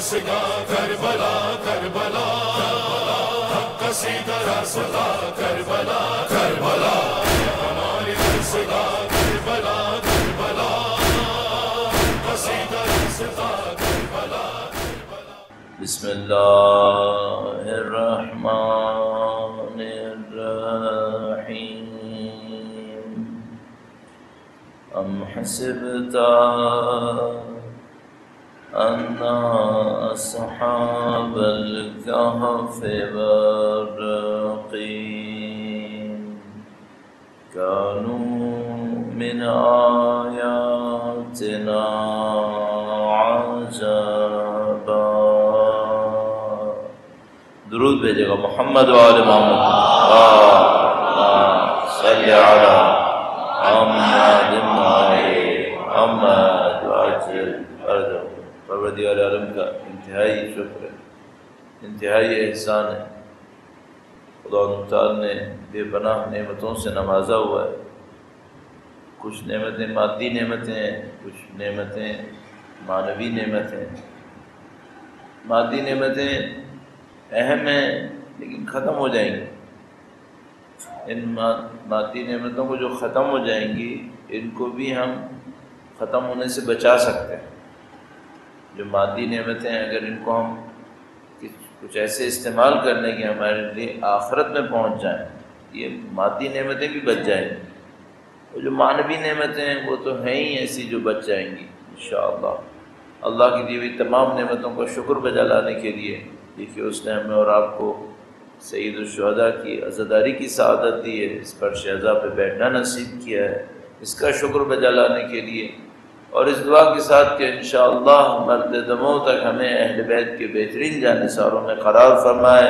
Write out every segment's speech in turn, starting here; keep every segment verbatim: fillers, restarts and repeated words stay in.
दस्तगा Karbala Karbala कसीदा सदा Karbala Karbala हमारी दस्तगा Karbala Karbala कसीदा सदा करबला करबला। बिस्मिल्लाहिर रहमानिर रहीम। अम हसिबता अन्ना अस्हाबल कहफ़ि वर्रक़ीम कानू मिन आयातिना अजबा। दुरूद भेजेगा मोहम्मद वाले मोहम्मद सल्लल्लाहु अलैहि अम्मद अम्मद वाजिल अर्ज़। परवरदिगार आलम का इंतहाई शुक्र है, इंतहाई एहसान है। खुदा ताल ने बेपनाह नेमतों से नवाजा हुआ है। कुछ नेमतें मादी नेमतें हैं, कुछ नेमतें मानवी नेमतें हैं। मादी नेमतें अहम हैं लेकिन ख़त्म हो जाएंगी। इन मादी नेमतों को जो ख़त्म हो जाएंगी इनको भी हम ख़त्म होने से बचा सकते हैं। जो मादी नेमतें हैं अगर इनको हम कुछ ऐसे इस्तेमाल कर लें कि हमारे लिए आखिरत में पहुंच जाएं, ये मादी नेमतें भी बच जाएंगी। और जो मानवी नेमतें हैं वो तो हैं ही ऐसी जो बच जाएंगी इंशाअल्लाह। अल्लाह की दी हुई तमाम नेमतों का शुक्र बजा लाने के लिए देखिए उसने हमें और आपको सईद शुहदा की अज़ादारी की सआदत दी है, इस पर शहज़ा पे बैठना नसीब किया है, इसका शुक्र बजा लाने के लिए। और इस दुआ के साथ कि इंशाअल्लाह मरते दमों तक हमें अहल बैत के बेहतरीन जानिसारों में करार फरमाए,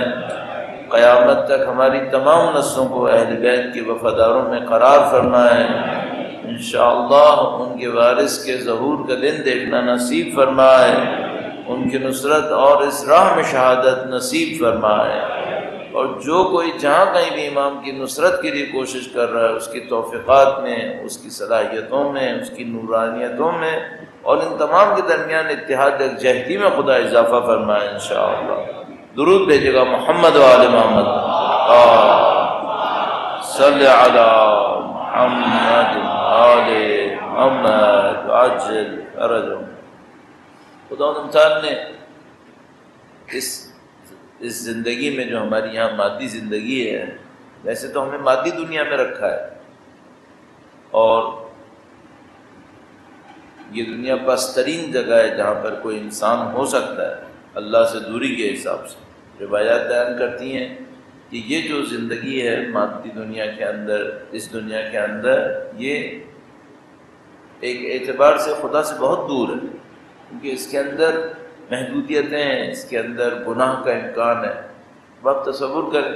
क़यामत तक हमारी तमाम नस्लों को अहल बैत के वफ़ादारों में करार फरमाए। इंशाअल्लाह उनके वारिस के ज़हूर का दिन देखना नसीब फरमाए, उनकी नुसरत और इस राह में शहादत नसीब फरमाए। और जो कोई जहाँ कहीं भी इमाम की नुसरत के लिए कोशिश कर रहा है उसकी तौफ़ीक़ात में, उसकी सलाहियतों में, उसकी नूरानियतों में और इन तमाम के दरमियान इत्तिहाद यकजहती में खुदा इजाफ़ा फरमाए इंशाअल्लाह। दुरूद भेजेगा मोहम्मद वाले मोहम्मद सल्लल्लाहु अला मुहम्मद वाले मुहम्मद अज्जल अरजो। खुदा ताल ने इस इस ज़िंदगी में जो हमारी यहाँ मादी ज़िंदगी है, वैसे तो हमें मादी दुनिया में रखा है और ये दुनिया पस्तरीन जगह है जहाँ पर कोई इंसान हो सकता है अल्लाह से दूरी के हिसाब से। रिवायात बयान करती हैं कि ये जो ज़िंदगी है मादी दुनिया के अंदर, इस दुनिया के अंदर, ये एक एतबार से खुदा से बहुत दूर है क्योंकि इसके अंदर महदूदियतें हैं, इसके अंदर गुनाह का इम्कान है। अब आप तसव्वुर करें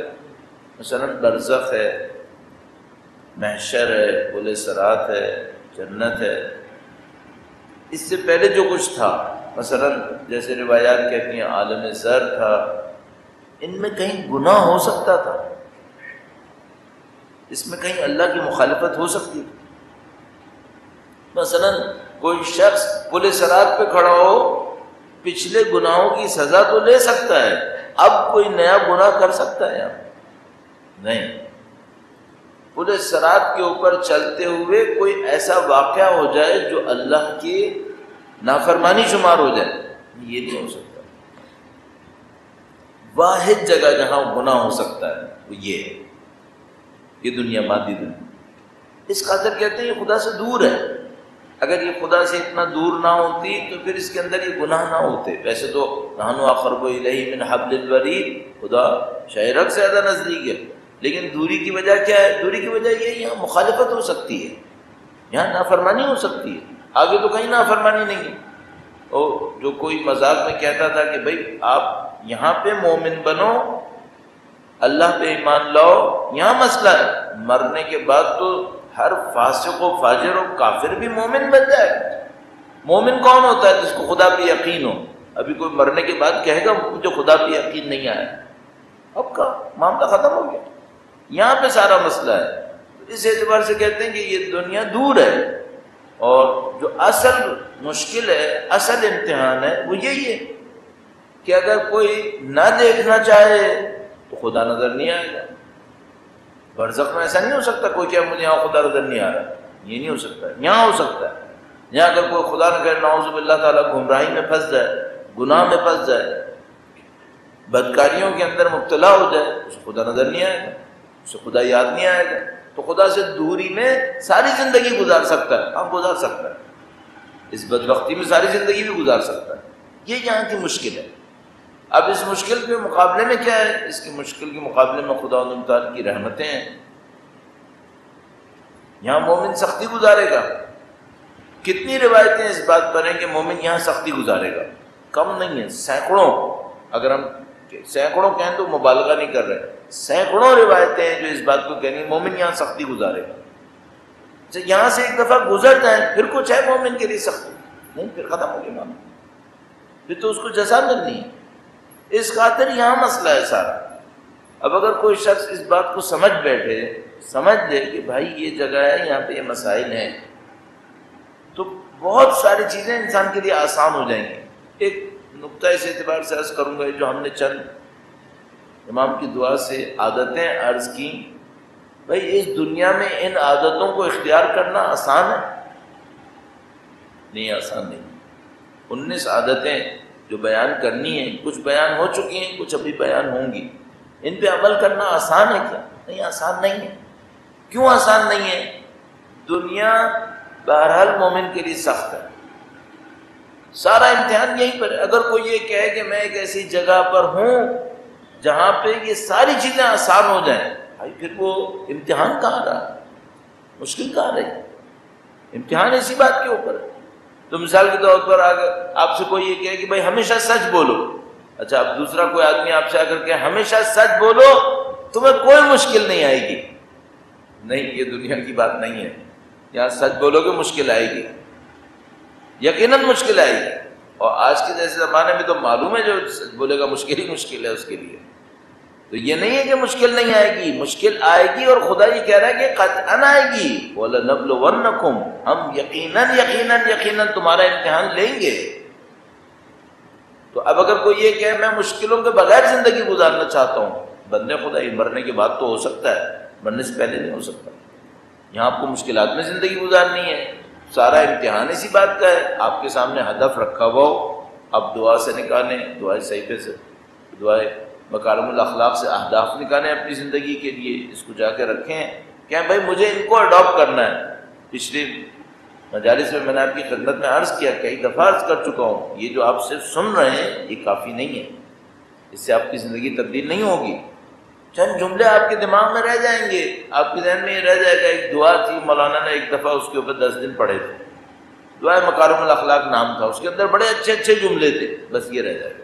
मसलन बरज़ख है, महशर है, पुल-ए-सिरात है, जन्नत है। इससे पहले जो कुछ था मसलन जैसे रिवायात कहती हैं आलम-ए-ज़र था, इनमें कहीं गुनाह हो सकता था, इसमें कहीं अल्लाह की मुखालफत हो सकती थी। मसलन कोई शख्स पुल-ए-सिरात पे खड़ा हो पिछले गुनाहों की सज़ा तो ले सकता है, अब कोई नया गुनाह कर सकता है आप नहीं। पूरे सरात के ऊपर चलते हुए कोई ऐसा वाक़या हो जाए जो अल्लाह की नाफरमानी शुमार हो जाए, ये नहीं हो सकता। वाहिद जगह जहाँ गुनाह हो सकता है वो ये है, ये दुनिया मादी दुनिया। इस खातिर कहते हैं ये खुदा से दूर है। अगर ये खुदा से इतना दूर ना होती तो फिर इसके अंदर ये गुनाह ना होते। वैसे तो नहनु अक़रबु इलैहि मिन हब्लिल वरीद, खुदा शहरक से ज़्यादा नज़दीक है, लेकिन दूरी की वजह क्या है? दूरी की वजह यही यहाँ मुखालफत हो सकती है, यहाँ नाफरमानी हो सकती है। आगे तो कहीं नाफरमानी नहीं है। और जो कोई मजाक में कहता था कि भाई आप यहाँ पे मोमिन बनो, अल्लाह पे ईमान लाओ, यहाँ मसला है, मरने के बाद तो हर फासिक व फाजिर और काफिर भी मोमिन बन जाए। मोमिन कौन होता है? जिसको खुदा पे यकीन हो। अभी कोई मरने के बाद कहेगा मुझे खुदा पे यकीन नहीं आया, अब का मामला ख़त्म हो गया। यहाँ पे सारा मसला है। इस एतबार से कहते हैं कि ये दुनिया दूर है और जो असल मुश्किल है, असल इम्तिहान है, वो यही है कि अगर कोई ना देखना चाहे तो खुदा नजर नहीं आएगा। बरज़ख में ऐसा नहीं हो सकता कोई क्या मुझे यहाँ खुदा नजर नहीं आ रहा, ये नहीं हो सकता। यहाँ हो सकता है, यहाँ अगर कोई खुदा न करे नाउज़ुबिल्लाह ताला गुमराही में फंस जाए, गुनाह में फंस जाए, बदकारियों के अंदर मुब्तला हो जाए, उसे खुदा नजर नहीं आएगा, उसे खुदा याद नहीं आएगा, तो खुदा से दूरी में सारी ज़िंदगी गुजार सकता है। हम गुजार सकता है इस बदबख्ती में, सारी ज़िंदगी भी गुजार सकता है। ये यहाँ की मुश्किल है। अब इस मुश्किल के मुकाबले में क्या है? इसकी मुश्किल के मुकाबले में खुदा की रहमतें हैं। यहाँ मोमिन सख्ती गुजारेगा। कितनी रिवायतें इस बात पर हैं कि मोमिन यहाँ सख्ती गुजारेगा, कम नहीं है, सैकड़ों। अगर हम सैकड़ों कहें तो मुबालगा नहीं कर रहे, सैकड़ों रिवायतें हैं जो इस बात को कहनी मोमिन यहाँ सख्ती गुजारेगा। तो यहाँ से एक दफ़ा गुजर जाए फिर कुछ है मोमिन के लिए सख्ती, नहीं फिर ख़त्म हो गया मामला, फिर तो उसको जज़ा मिलनी है। इस खातिर यहाँ मसला है सारा। अब अगर कोई शख्स इस बात को समझ बैठे, समझ ले कि भाई ये जगह है, यहाँ पर ये मसाइल हैं, तो बहुत सारी चीज़ें इंसान के लिए आसान हो जाएंगी। एक नुक्ता इस एतबार से अर्ज़ करूँगा, जो हमने चंद इमाम की दुआ से आदतें अर्ज़ की, भाई इस दुनिया में इन आदतों को इख्तियार करना आसान है? नहीं, आसान नहीं। उन्नीस आदतें जो बयान करनी हैं, कुछ बयान हो चुकी हैं, कुछ अभी बयान होंगी। इन पे अमल करना आसान है क्या? नहीं, आसान नहीं है। क्यों आसान नहीं है? दुनिया बहरहाल मोमिन के लिए सख्त है, सारा इम्तिहान यहीं पर। अगर कोई ये कहे कि मैं एक ऐसी जगह पर हूँ जहाँ पे ये सारी चीज़ें आसान हो जाएं, भाई फिर वो इम्तिहान कहाँ रहा, मुश्किल कहाँ रही? इम्तिहान इसी बात के ऊपर है। तो मिसाल के तौर पर अगर आपसे कोई ये कहे कि भाई हमेशा सच बोलो, अच्छा अब दूसरा कोई आदमी आपसे आकर कहे हमेशा सच बोलो तुम्हें कोई मुश्किल नहीं आएगी, नहीं ये दुनिया की बात नहीं है। यहाँ सच बोलोगे मुश्किल आएगी, यकीनन मुश्किल आएगी। और आज के जैसे ज़माने में तो मालूम है जो सच बोलेगा मुश्किल ही मुश्किल है उसके लिए। तो ये नहीं है कि मुश्किल नहीं आएगी, मुश्किल आएगी। और खुदा ये कह रहा है कि कतअन आएगी, वलनबलवन्नकुम, हम यकीनन यकीनन यकीनन तुम्हारा इम्तिहान लेंगे। तो अब अगर कोई ये कहे मैं मुश्किलों के बगैर ज़िंदगी गुजारना चाहता हूँ, बंदे खुदा ये मरने के बाद तो हो सकता है, मरने से पहले नहीं हो सकता। यहाँ आपको मुश्किलात में ज़िंदगी गुजारनी है, सारा इम्तिहान इसी बात का है। आपके सामने हदफ रखा हुआ हो, आप दुआ से निकालें, दुआ सहीफे से, दुआ मकारमुल अखलाक से अहदाफ निकालें अपनी ज़िंदगी के लिए। इसको जाके रखें, कहें भाई मुझे इनको अडॉप्ट करना है। पिछले मजालिस में मैंने आपकी खिदमत में अर्ज़ किया, कई दफ़ा अर्ज़ कर चुका हूँ, ये जो आप सिर्फ सुन रहे हैं ये काफ़ी नहीं है, इससे आपकी ज़िंदगी तब्दील नहीं होगी। चंद जुमले आपके दिमाग में रह जाएंगे, आपके जहन में ये रह जाएगा। एक दुआ थी, मौलाना ने एक दफ़ा उसके ऊपर दस दिन पढ़े थे, दुआ मकारिमुल अखलाक नाम था, उसके अंदर बड़े अच्छे अच्छे जुमले थे, बस ये रह जाएगा।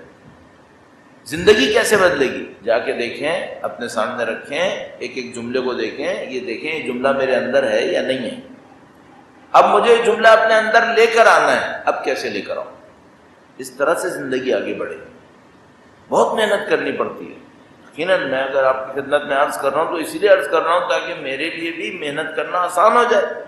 ज़िंदगी कैसे बदलेगी? जाके देखें, अपने सामने रखें, एक एक जुमले को देखें, ये देखें ये जुमला मेरे अंदर है या नहीं है। अब मुझे ये जुमला अपने अंदर लेकर आना है, अब कैसे लेकर आऊँ? इस तरह से ज़िंदगी आगे बढ़ेगी। बहुत मेहनत करनी पड़ती है। यकीनन मैं अगर आपकी खिदमत में अर्ज़ कर रहा हूँ तो इसीलिए अर्ज़ कर रहा हूँ ताकि मेरे लिए भी मेहनत करना आसान हो जाए।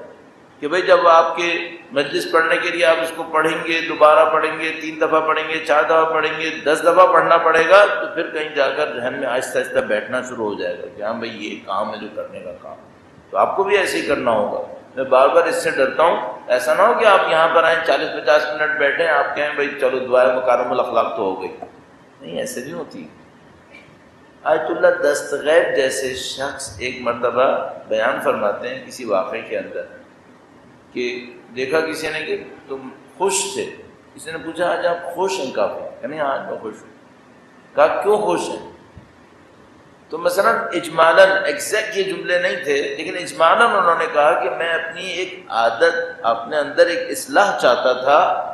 कि भाई जब आपके मजलिस पढ़ने के लिए आप इसको पढ़ेंगे, दोबारा पढ़ेंगे, तीन दफ़ा पढ़ेंगे, चार दफ़ा पढ़ेंगे, दस दफ़ा पढ़ना पड़ेगा, तो फिर कहीं जाकर जहन में आहिस्ता आहिस्ता बैठना शुरू हो जाएगा कि हाँ भाई ये काम है जो करने का काम। तो आपको भी ऐसे ही करना होगा। मैं बार बार इससे डरता हूँ, ऐसा ना हो कि आप यहाँ पर आएँ, चालीस पचास मिनट बैठें, आप कहें भाई चलो दुआ मकारिमुल अखलाक तो हो गई। नहीं, ऐसे नहीं होती। आयतुल्लाह दस्तगैब जैसे शख्स एक मरतबा बयान फरमाते हैं किसी वाक़े के अंदर कि देखा किसी ने कि तुम खुश थे, किसी ने पूछा आज आप खुश हैं काफ़ी, यानी आज मैं खुश हूँ। कहा क्यों खुश हैं? तो मसलन इजमालन, एग्जैक्ट ये जुमले नहीं थे लेकिन इजमालन उन्होंने कहा कि मैं अपनी एक आदत, अपने अंदर एक इस्लाह चाहता था,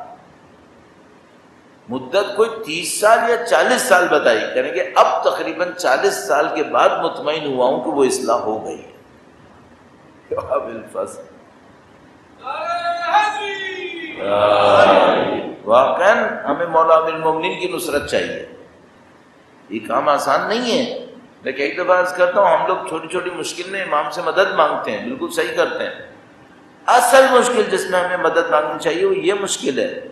मुद्दत कोई तीस साल या चालीस साल बताई, यानी कि अब तकरीबन चालीस साल के बाद मुतमईन हुआ हूँ कि वो इस्लाह हो गई है। वाकन हमें मौला अमीरुल मोमिनीन की नुसरत चाहिए। ये काम आसान नहीं है। मैं कई दफ़ा अर्ज़ करता हूँ, हम लोग छोटी छोटी मुश्किल में इमाम से मदद मांगते हैं, बिल्कुल सही करते हैं। असल मुश्किल जिसमें हमें मदद मांगनी चाहिए वो ये मुश्किल है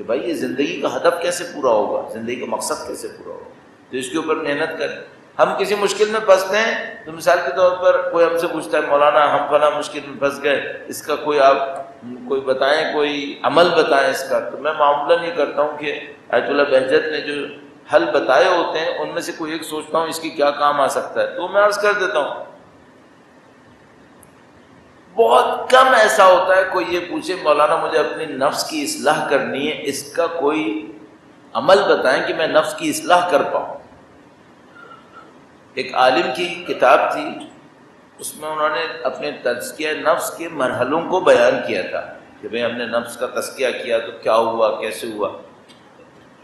कि भाई ये ज़िंदगी का हदफ कैसे पूरा होगा, ज़िंदगी का मकसद कैसे पूरा होगा, तो इसके ऊपर मेहनत करें। हम किसी मुश्किल में फंसते हैं तो मिसाल के तौर पर कोई हमसे पूछता है मौलाना हम फला मुश्किल में फंस गए, इसका कोई आप कोई बताएं, कोई अमल बताएं इसका, तो मैं मामूलन ये करता हूँ कि आयतुल्लाह बहजत ने जो हल बताए होते हैं उनमें से कोई एक सोचता हूँ इसकी क्या काम आ सकता है, तो मैं अर्ज़ कर देता हूँ। बहुत कम ऐसा होता है कोई ये पूछे मौलाना मुझे अपनी नफ्स की इस्लाह करनी है, इसका कोई अमल बताएं कि मैं नफ्स की इस्लाह कर पाऊँ। एक आलिम की किताब थी, उसमें उन्होंने अपने तज़किया नफ्स के मरहलों को बयान किया था कि भाई हमने नफ्स का तज़किया किया तो क्या हुआ कैसे हुआ।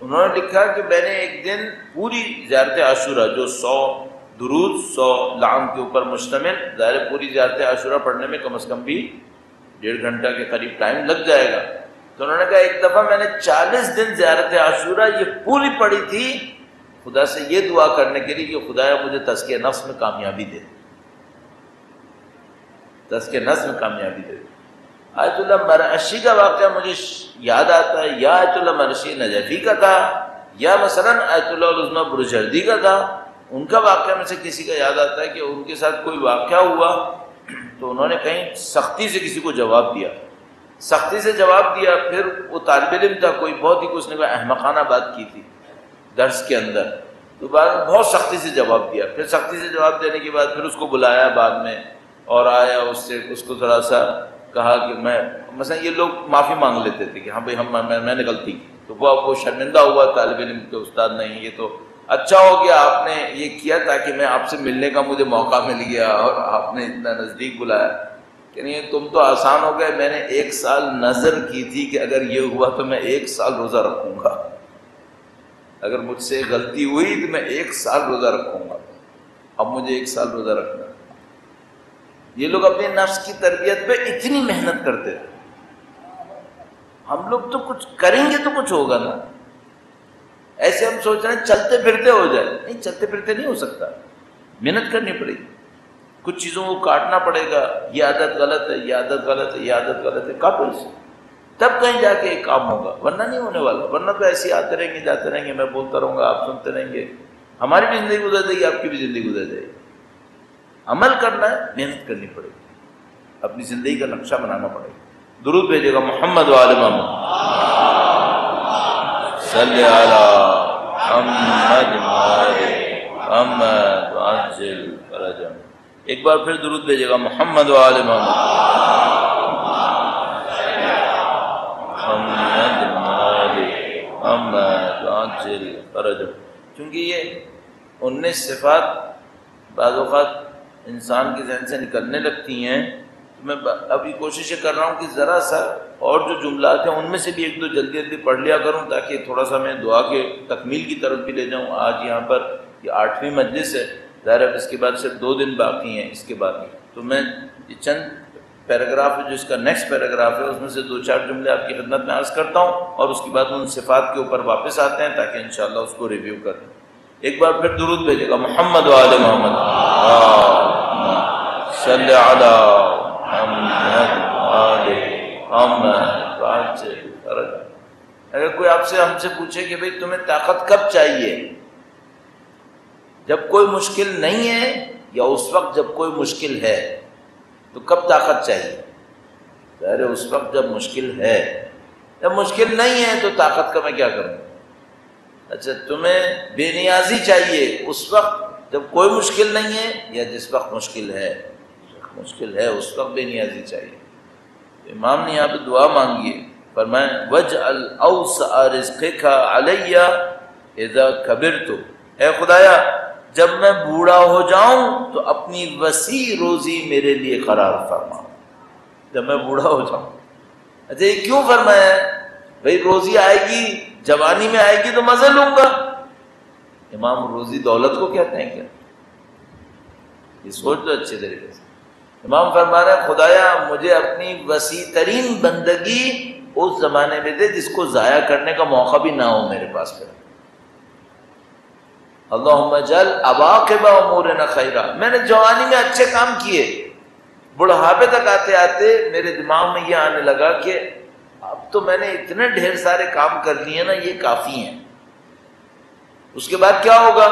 उन्होंने लिखा कि मैंने एक दिन पूरी ज़ियारत आशुरा जो सौ दुरूद सौ लाम के ऊपर मुश्तमिल ज़ाहिर पूरी ज़ियारत आशुरा पढ़ने में कम से कम भी डेढ़ घंटा के करीब टाइम लग जाएगा, तो उन्होंने कहा एक दफ़ा मैंने चालीस दिन ज़ियारत आशुरा ये पूरी पढ़ी थी खुदा से ये दुआ करने के लिए कि खुदाया मुझे तज़किया नफ्स में कामयाबी दे, तज़किया नफ्स में कामयाबी दे। आयतुल्लाह मरअशी का वाक़या मुझे याद आता है, या आयतुल्लाह मरअशी नजफ़ी का था या मसलन आयतुल्लाह उज़्मा बुरुजर्दी का था, उनका वाक़या में से किसी का याद आता है कि उनके साथ कोई वाक़या हुआ तो उन्होंने कहीं सख्ती से किसी को जवाब दिया, सख्ती से जवाब दिया, फिर वो तालिब इल्म था कोई बहुत ही उसने कोई अहमकाना बात की थी दर्स के अंदर, तो बाद में बहुत सख्ती से जवाब दिया, फिर सख्ती से जवाब देने के बाद फिर उसको बुलाया बाद में और आया उससे उसको थोड़ा सा कहा कि मैं मसलन ये लोग माफ़ी मांग लेते थे कि हाँ भाई हम मैं, मैंने गलती की, तो वह वो शर्मिंदा हुआ तालिब इल्म के उस्ताद नहीं ये तो अच्छा हो गया आपने ये किया ताकि मैं आपसे मिलने का मुझे मौका मिल गया और आपने इतना नज़दीक बुलाया कि नहीं तुम तो आसान हो गए, मैंने एक साल नज़र की थी कि अगर ये हुआ तो मैं एक साल रोज़ा रखूँगा, अगर मुझसे गलती हुई तो मैं एक साल रोज़ा रखूँगा, अब मुझे एक साल रोज़ा रखना। ये लोग अपने नफ्स की तरबियत पे इतनी मेहनत करते हैं, हम लोग तो कुछ करेंगे तो कुछ होगा ना, ऐसे हम सोच रहे हैं चलते फिरते हो जाए, नहीं चलते फिरते नहीं हो सकता, मेहनत करनी पड़ेगी, कुछ चीज़ों को काटना पड़ेगा, ये आदत गलत है ये आदत गलत है ये आदत गलत है, काटो इसे तब कहीं जाके एक काम होगा, वरना नहीं होने वाला, वरना तो ऐसे आते रहेंगे जाते रहेंगे, मैं बोलता रहूँगा आप सुनते रहेंगे, हमारी भी ज़िंदगी गुजर जाएगी आपकी भी ज़िंदगी गुजर जाएगी। अमल करना है, मेहनत करनी पड़ेगी, अपनी ज़िंदगी का नक्शा बनाना पड़ेगा। दुरूद भेजेगा मोहम्मद वाले मोहम्मद सल्ले अला मोहम्मद वाले मोहम्मद वाजिल फरजम, एक बार फिर दुरूद भेजेगा मोहम्मद वाले मोहम्मद सल्ले अला मोहम्मद वाले मोहम्मद वाजिल फरजम। क्योंकि ये उन्नीस सिफात बाज़-ओ-क़ात इंसान के जहन से निकलने लगती हैं, तो मैं अभी कोशिश कर रहा हूँ कि ज़रा सा और जो जुमलात हैं उनमें से भी एक दो जल्दी जल्दी पढ़ लिया करूँ ताकि थोड़ा सा मैं दुआ के तकमील की तरफ भी ले जाऊँ। आज यहाँ पर ये आठवीं मजलिस है, ज़ाहिर इसके बाद सिर्फ दो दिन बाकी हैं, इसके बाद तो मैं ये चंद पैराग्राफ जो इसका नेक्स्ट पैराग्राफ है उसमें से दो चार जुमले आपकी खिदमत में अर्ज़ करता हूँ और उसके बाद उन सिफात के ऊपर वापस आते हैं ताकि इंशाअल्लाह उसको रिव्यू कर दें। एक बार फिर दुरूद भेजेगा मोहम्मद वाले मोहम्मद सल्ले अला मोहम्मद वाले मोहम्मद। अगर कोई आपसे हमसे पूछे कि भाई तुम्हें ताकत कब चाहिए, जब कोई मुश्किल नहीं है या उस वक्त जब कोई मुश्किल है, तो कब ताकत चाहिए? अरे उस वक्त जब मुश्किल है, जब मुश्किल नहीं है तो ताकत का मैं क्या करूँ। अच्छा तुम्हें बेनियाजी चाहिए उस वक्त जब कोई मुश्किल नहीं है या जिस वक्त मुश्किल है, मुश्किल है उस वक्त बेनियाजी चाहिए। तो इमाम ने यहाँ पर दुआ मांगी है, फरमाया वजअल औसअ रिज़्क़का अलैया इज़ा कबिरतु, ऐ खुदाया जब मैं बूढ़ा हो जाऊँ तो अपनी वसी रोज़ी मेरे लिए करार फरमा, जब मैं बूढ़ा हो जाऊँ। अच्छा ये क्यों फरमाया? भाई रोज़ी आएगी जवानी में आएगी तो मज़े लूँगा। इमाम रोज़ी दौलत को कहते हैं क्या? ये सोच लो अच्छे तरीके से। इमाम फरमा रहे हैं खुदाया मुझे अपनी वसी तरीन बंदगी उस ज़माने में दे जिसको ज़ाया करने का मौका भी ना हो मेरे पास पर। अल्लाहुम्मा जल अवाक़िबा उमूरिना खैरा, मैंने जवानी में अच्छे काम किए, बुढ़ापे तक आते आते मेरे दिमाग में यह आने लगा कि अब तो मैंने इतने ढेर सारे काम कर लिए ना, ये काफ़ी हैं। उसके बाद क्या होगा?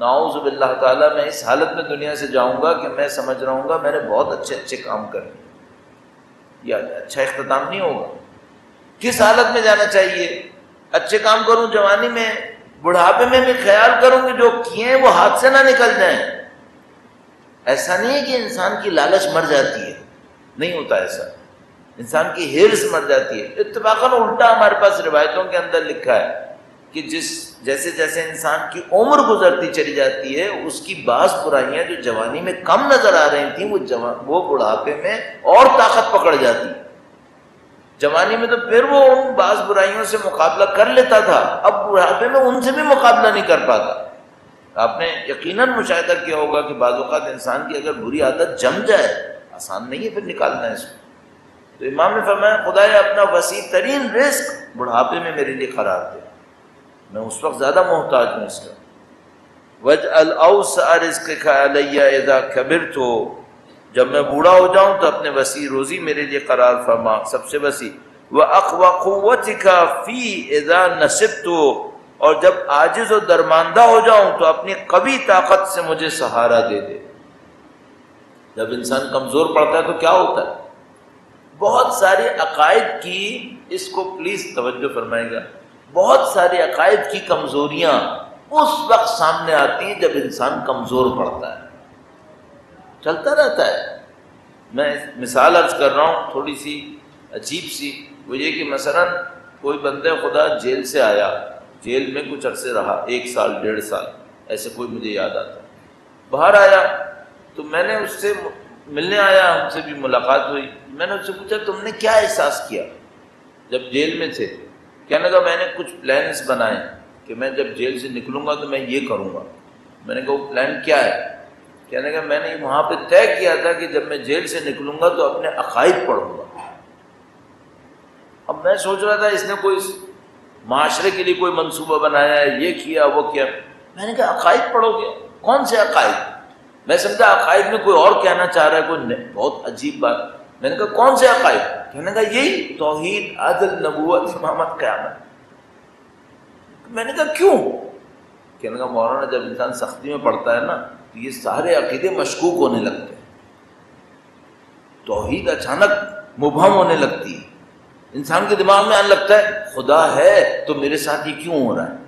नाऊज़ुबिल्लाह ताला मैं इस हालत में दुनिया से जाऊंगा कि मैं समझ रहा हूँ मैंने बहुत अच्छे अच्छे काम कर लिए, या अच्छा इख्तिताम नहीं होगा। किस हालत में जाना चाहिए? अच्छे काम करूँ जवानी में, बुढ़ापे में भी ख्याल करूँ कि जो किए हैं वो हाथ से ना निकल जाएं। ऐसा नहीं है कि इंसान की लालच मर जाती है, नहीं होता ऐसा, इंसान की हिर्स मर जाती है। इत्तफाकन उल्टा हमारे पास रिवायतों के अंदर लिखा है कि जिस जैसे जैसे इंसान की उम्र गुजरती चली जाती है उसकी बास बुराइयां जो जवानी में कम नजर आ रही थी वो जवा वो बुढ़ापे में और ताकत पकड़ जाती। जवानी में तो फिर वो उन बास बुराइयों से मुकाबला कर लेता था, अब बुढ़ापे में उनसे भी मुकाबला नहीं कर पाता। आपने यकीनन मुशाहिदा किया होगा कि बाज़ औक़ात इंसान की अगर बुरी आदत जम जाए, आसान नहीं है फिर निकालना इसको। तो इमाम ने फरमाया, खुदाया अपना वसी तरीन रिस्क बुढ़ापे में मेरे लिए करार दे, मैं उस वक्त ज़्यादा मोहताज हूँ इसका। वजअल औसा रिज़्क़का अलैया इज़ा कबिरतु, जब मैं बूढ़ा हो जाऊँ तो अपने वसी रोज़ी मेरे लिए करार फरमा, सबसे वसी। व अक़वा क़ुव्वतिका फ़ी इज़ा नशिबतु, और जब आजिज़ और दरमानदा हो जाऊं तो अपनी कभी ताकत से मुझे सहारा दे दे। जब इंसान कमज़ोर पड़ता है तो क्या होता है? बहुत सारे अकायद की, इसको प्लीज़ तवज्जो फरमाएगा, बहुत सारे अकायद की कमज़ोरियाँ उस वक्त सामने आती हैं जब इंसान कमज़ोर पड़ता है, चलता रहता है। मैं मिसाल अर्ज़ कर रहा हूँ थोड़ी सी अजीब सी, वो ये कि मसलन कोई बंदे खुदा जेल से आया, जेल में कुछ अरसे रहा, एक साल डेढ़ साल ऐसे, कोई मुझे याद आता, बाहर आया तो मैंने उससे मिलने आया, हमसे भी मुलाकात हुई। मैंने उससे पूछा तुमने क्या एहसास किया जब जेल में थे? कहने का मैंने कुछ प्लान्स बनाए कि मैं जब जेल से निकलूँगा तो मैं ये करूँगा। मैंने कहा वो प्लान क्या है? कहने का मैंने वहाँ पर तय किया था कि जब मैं जेल से निकलूँगा तो अपने अकायद पढ़ूँगा। अब मैं सोच रहा था इसने कोई माशरे के लिए कोई मंसूबा बनाया है, ये किया वो किया। मैंने कहा अकायद पढ़ोगे? कौन से अकायद? मैं समझा अकायद में कोई और कहना चाह रहा है, कोई बहुत अजीब बात। मैंने कहा कौन से अकायद? कहने का यही तौहीद, आदल, नबूवत, इमामत, क़यामत। मैंने कहा क्यों? कहने का मौलाना जब इंसान सख्ती में पड़ता है ना तो ये सारे अकीदे मशकूक होने लगते हैं, तौहीद अचानक मुबहम होने लगती है, इंसान के दिमाग में आने लगता है खुदा है तो मेरे साथ ये क्यों हो रहा है,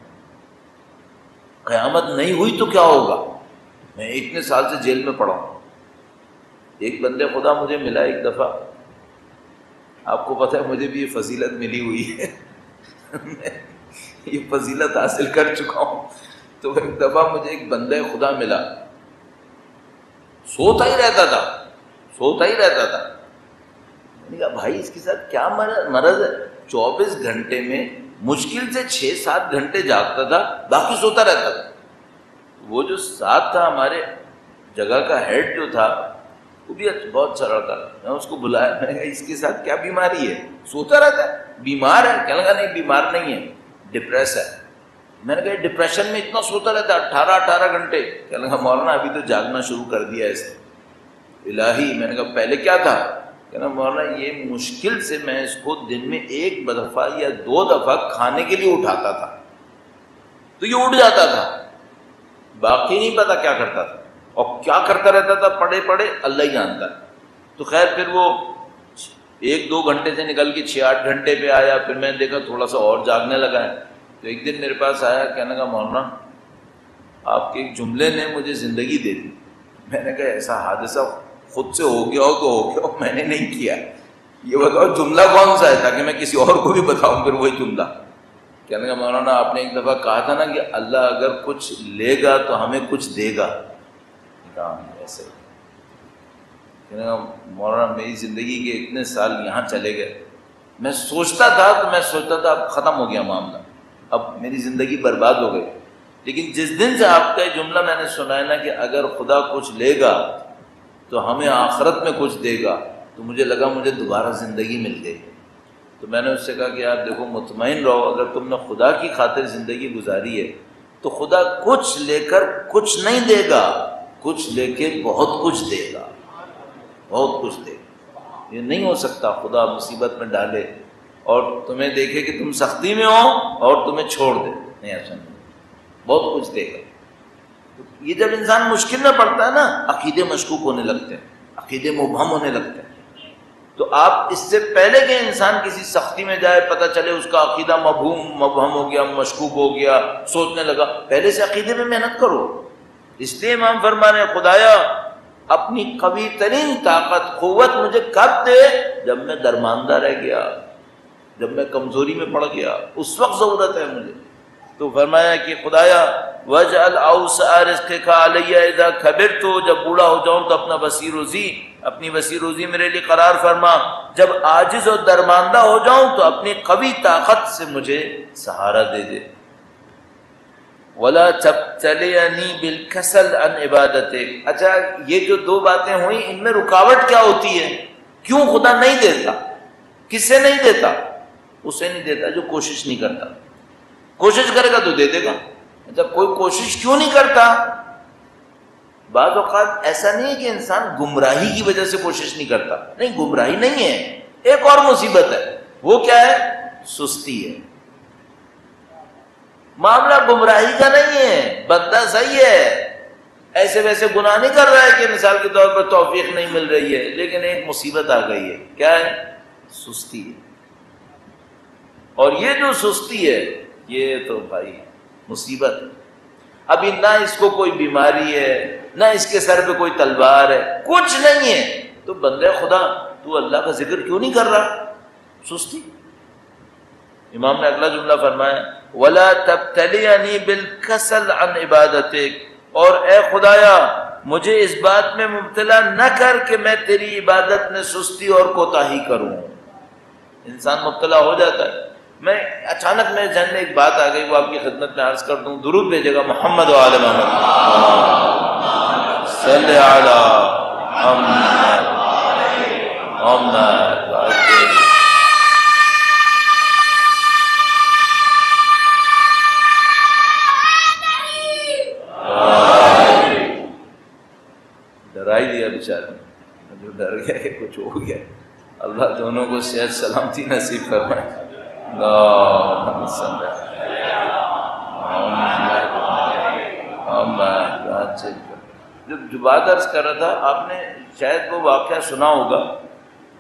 क़यामत नहीं हुई तो क्या होगा, मैं इतने साल से जेल में पड़ा हूँ। एक बंदे खुदा मुझे मिला एक दफ़ा, आपको पता है मुझे भी ये फजीलत मिली हुई है मैं ये फजीलत हासिल कर चुका हूँ। तो एक दफ़ा मुझे एक बंदे खुदा मिला, सोता ही रहता था, सोता ही रहता था। मैंने कहा भाई इसके साथ क्या मरज़ है, चौबीस घंटे में मुश्किल से छः सात घंटे जागता था, बाकी सोता रहता था। वो जो साथ था हमारे जगह का हेड जो था वो भी बहुत सरल था। मैं उसको बुलाया, मैंने कहा इसके साथ क्या बीमारी है, सोता रहता है, बीमार है? कहने लगा नहीं बीमार नहीं है, डिप्रेस है। मैंने कहा डिप्रेशन में इतना सोता रहता है अट्ठारह अठारह घंटे? कहने लगा मौलाना अभी तो जागना शुरू कर दिया इसने। इलाही, मैंने कहा पहले क्या था? कहना मौलाना ये मुश्किल से मैं इसको दिन में एक दफ़ा या दो दफ़ा खाने के लिए उठाता था तो ये उठ जाता था, बाकी नहीं पता क्या करता था, और क्या करता रहता था पड़े पड़े अल्लाह ही जानता। तो खैर फिर वो एक दो घंटे से निकल के छः आठ घंटे पे आया, फिर मैंने देखा थोड़ा सा और जागने लगा है। तो एक दिन मेरे पास आया, कहने का मौलाना आपके एक जुमले ने मुझे ज़िंदगी दे दी। मैंने कहा ऐसा हादसा खुद से हो गया हो तो हो गया हो, मैंने नहीं किया, ये बताओ जुमला कौन सा है ताकि मैं किसी और को भी बताऊं फिर वही जुमला। कहने का मौलाना आपने एक दफ़ा कहा था ना कि अल्लाह अगर कुछ लेगा तो हमें कुछ देगा, काम ऐसे। कहने का मौलाना मेरी ज़िंदगी के इतने साल यहाँ चले गए, मैं सोचता था तो मैं सोचता था अब ख़त्म हो गया मामला, अब मेरी ज़िंदगी बर्बाद हो गई, लेकिन जिस दिन से आपका ये जुमला मैंने सुना है ना कि अगर खुदा कुछ लेगा तो हमें आखिरत में कुछ देगा, तो मुझे लगा मुझे दोबारा ज़िंदगी मिल गई। तो मैंने उससे कहा कि यार देखो मुतमईन रहो, अगर तुमने खुदा की खातिर ज़िंदगी गुजारी है तो खुदा कुछ लेकर कुछ नहीं देगा, कुछ लेके बहुत कुछ देगा, बहुत कुछ देगा। ये नहीं हो सकता खुदा मुसीबत में डाले और तुम्हें देखे कि तुम सख्ती में हो और तुम्हें छोड़ दे, नहीं ऐसा नहीं, बहुत कुछ देगा। तो ये जब इंसान मुश्किल में पड़ता है ना, अकीदे मशकूक होने लगते हैं, अकीदे मुबहम होने लगते हैं। तो आप इससे पहले कि इंसान किसी सख्ती में जाए, पता चले उसका अकीदा मबहूम मबहम हो गया, मशकूक हो गया, सोचने लगा, पहले से अकीदे में मेहनत करो। इसलिए इमाम फरमा रहे, खुदाया अपनी कवी तरीन ताकत क़ुव्वत मुझे कब दे, जब मैं दरमानदा रह गया, जब मैं कमज़ोरी में पड़ गया, उस वक्त ज़रूरत है मुझे। तो फरमाया कि खुदाया वजअल औसा रिज़्क़का अलैया इज़ा कबरतु, जब बूढ़ा हो जाऊँ तो अपना वसी रोज़ी, अपनी वसी रोज़ी मेरे लिए करार फरमा, जब आजिज़ और दरमानदा हो जाऊँ तो अपनी कवी ताकत से मुझे सहारा दे दे। वला तब्तलियनी बिलकसल अन इबादतिक। अच्छा, ये जो दो बातें हुई, इनमें रुकावट क्या होती है, क्यों खुदा नहीं देता, किससे नहीं देता? उसे नहीं देता जो कोशिश नहीं करता। कोशिश करेगा तो दे देगा। अच्छा, कोई कोशिश क्यों नहीं करता? बाज़ औक़ात ऐसा नहीं है कि इंसान गुमराही की वजह से कोशिश नहीं करता, नहीं, गुमराही नहीं है, एक और मुसीबत है, वो क्या है? सुस्ती है। मामला गुमराही का नहीं है, बंदा सही है, ऐसे वैसे गुनाह नहीं कर रहा है कि मिसाल के तौर पर तौफीक नहीं मिल रही है, लेकिन एक मुसीबत आ गई है, क्या है? सुस्ती है। और ये जो सुस्ती है, ये तो भाई मुसीबत है। अभी ना इसको कोई बीमारी है, ना इसके सर पे कोई तलवार है, कुछ नहीं है, तो बंदे खुदा तू अल्लाह का जिक्र क्यों नहीं कर रहा? सुस्ती। इमाम ने अगला जुमला फरमाया वला तब्तलियनी बिलकसल अन इबादतिक, और ए खुदाया मुझे इस बात में मुब्तला न कर कि मैं तेरी इबादत में सुस्ती और कोताही करूं। इंसान मुब्तला हो जाता है। मैं अचानक मेरे जहन में एक बात आ गई, वो आपकी खिदमत में अर्ज कर दूं, दुरूद भेजेगा मोहम्मद वाले मोहम्मद सल्ले अला मोहम्मद मोहम्मद। डरा ही दिया बेचारा, जो डर गया कि कुछ हो गया। अल्लाह दोनों को सेहत सलामती नसीब फरमाए। जब जो बात अर्ज कर रहा था, आपने शायद वो वाक़या सुना होगा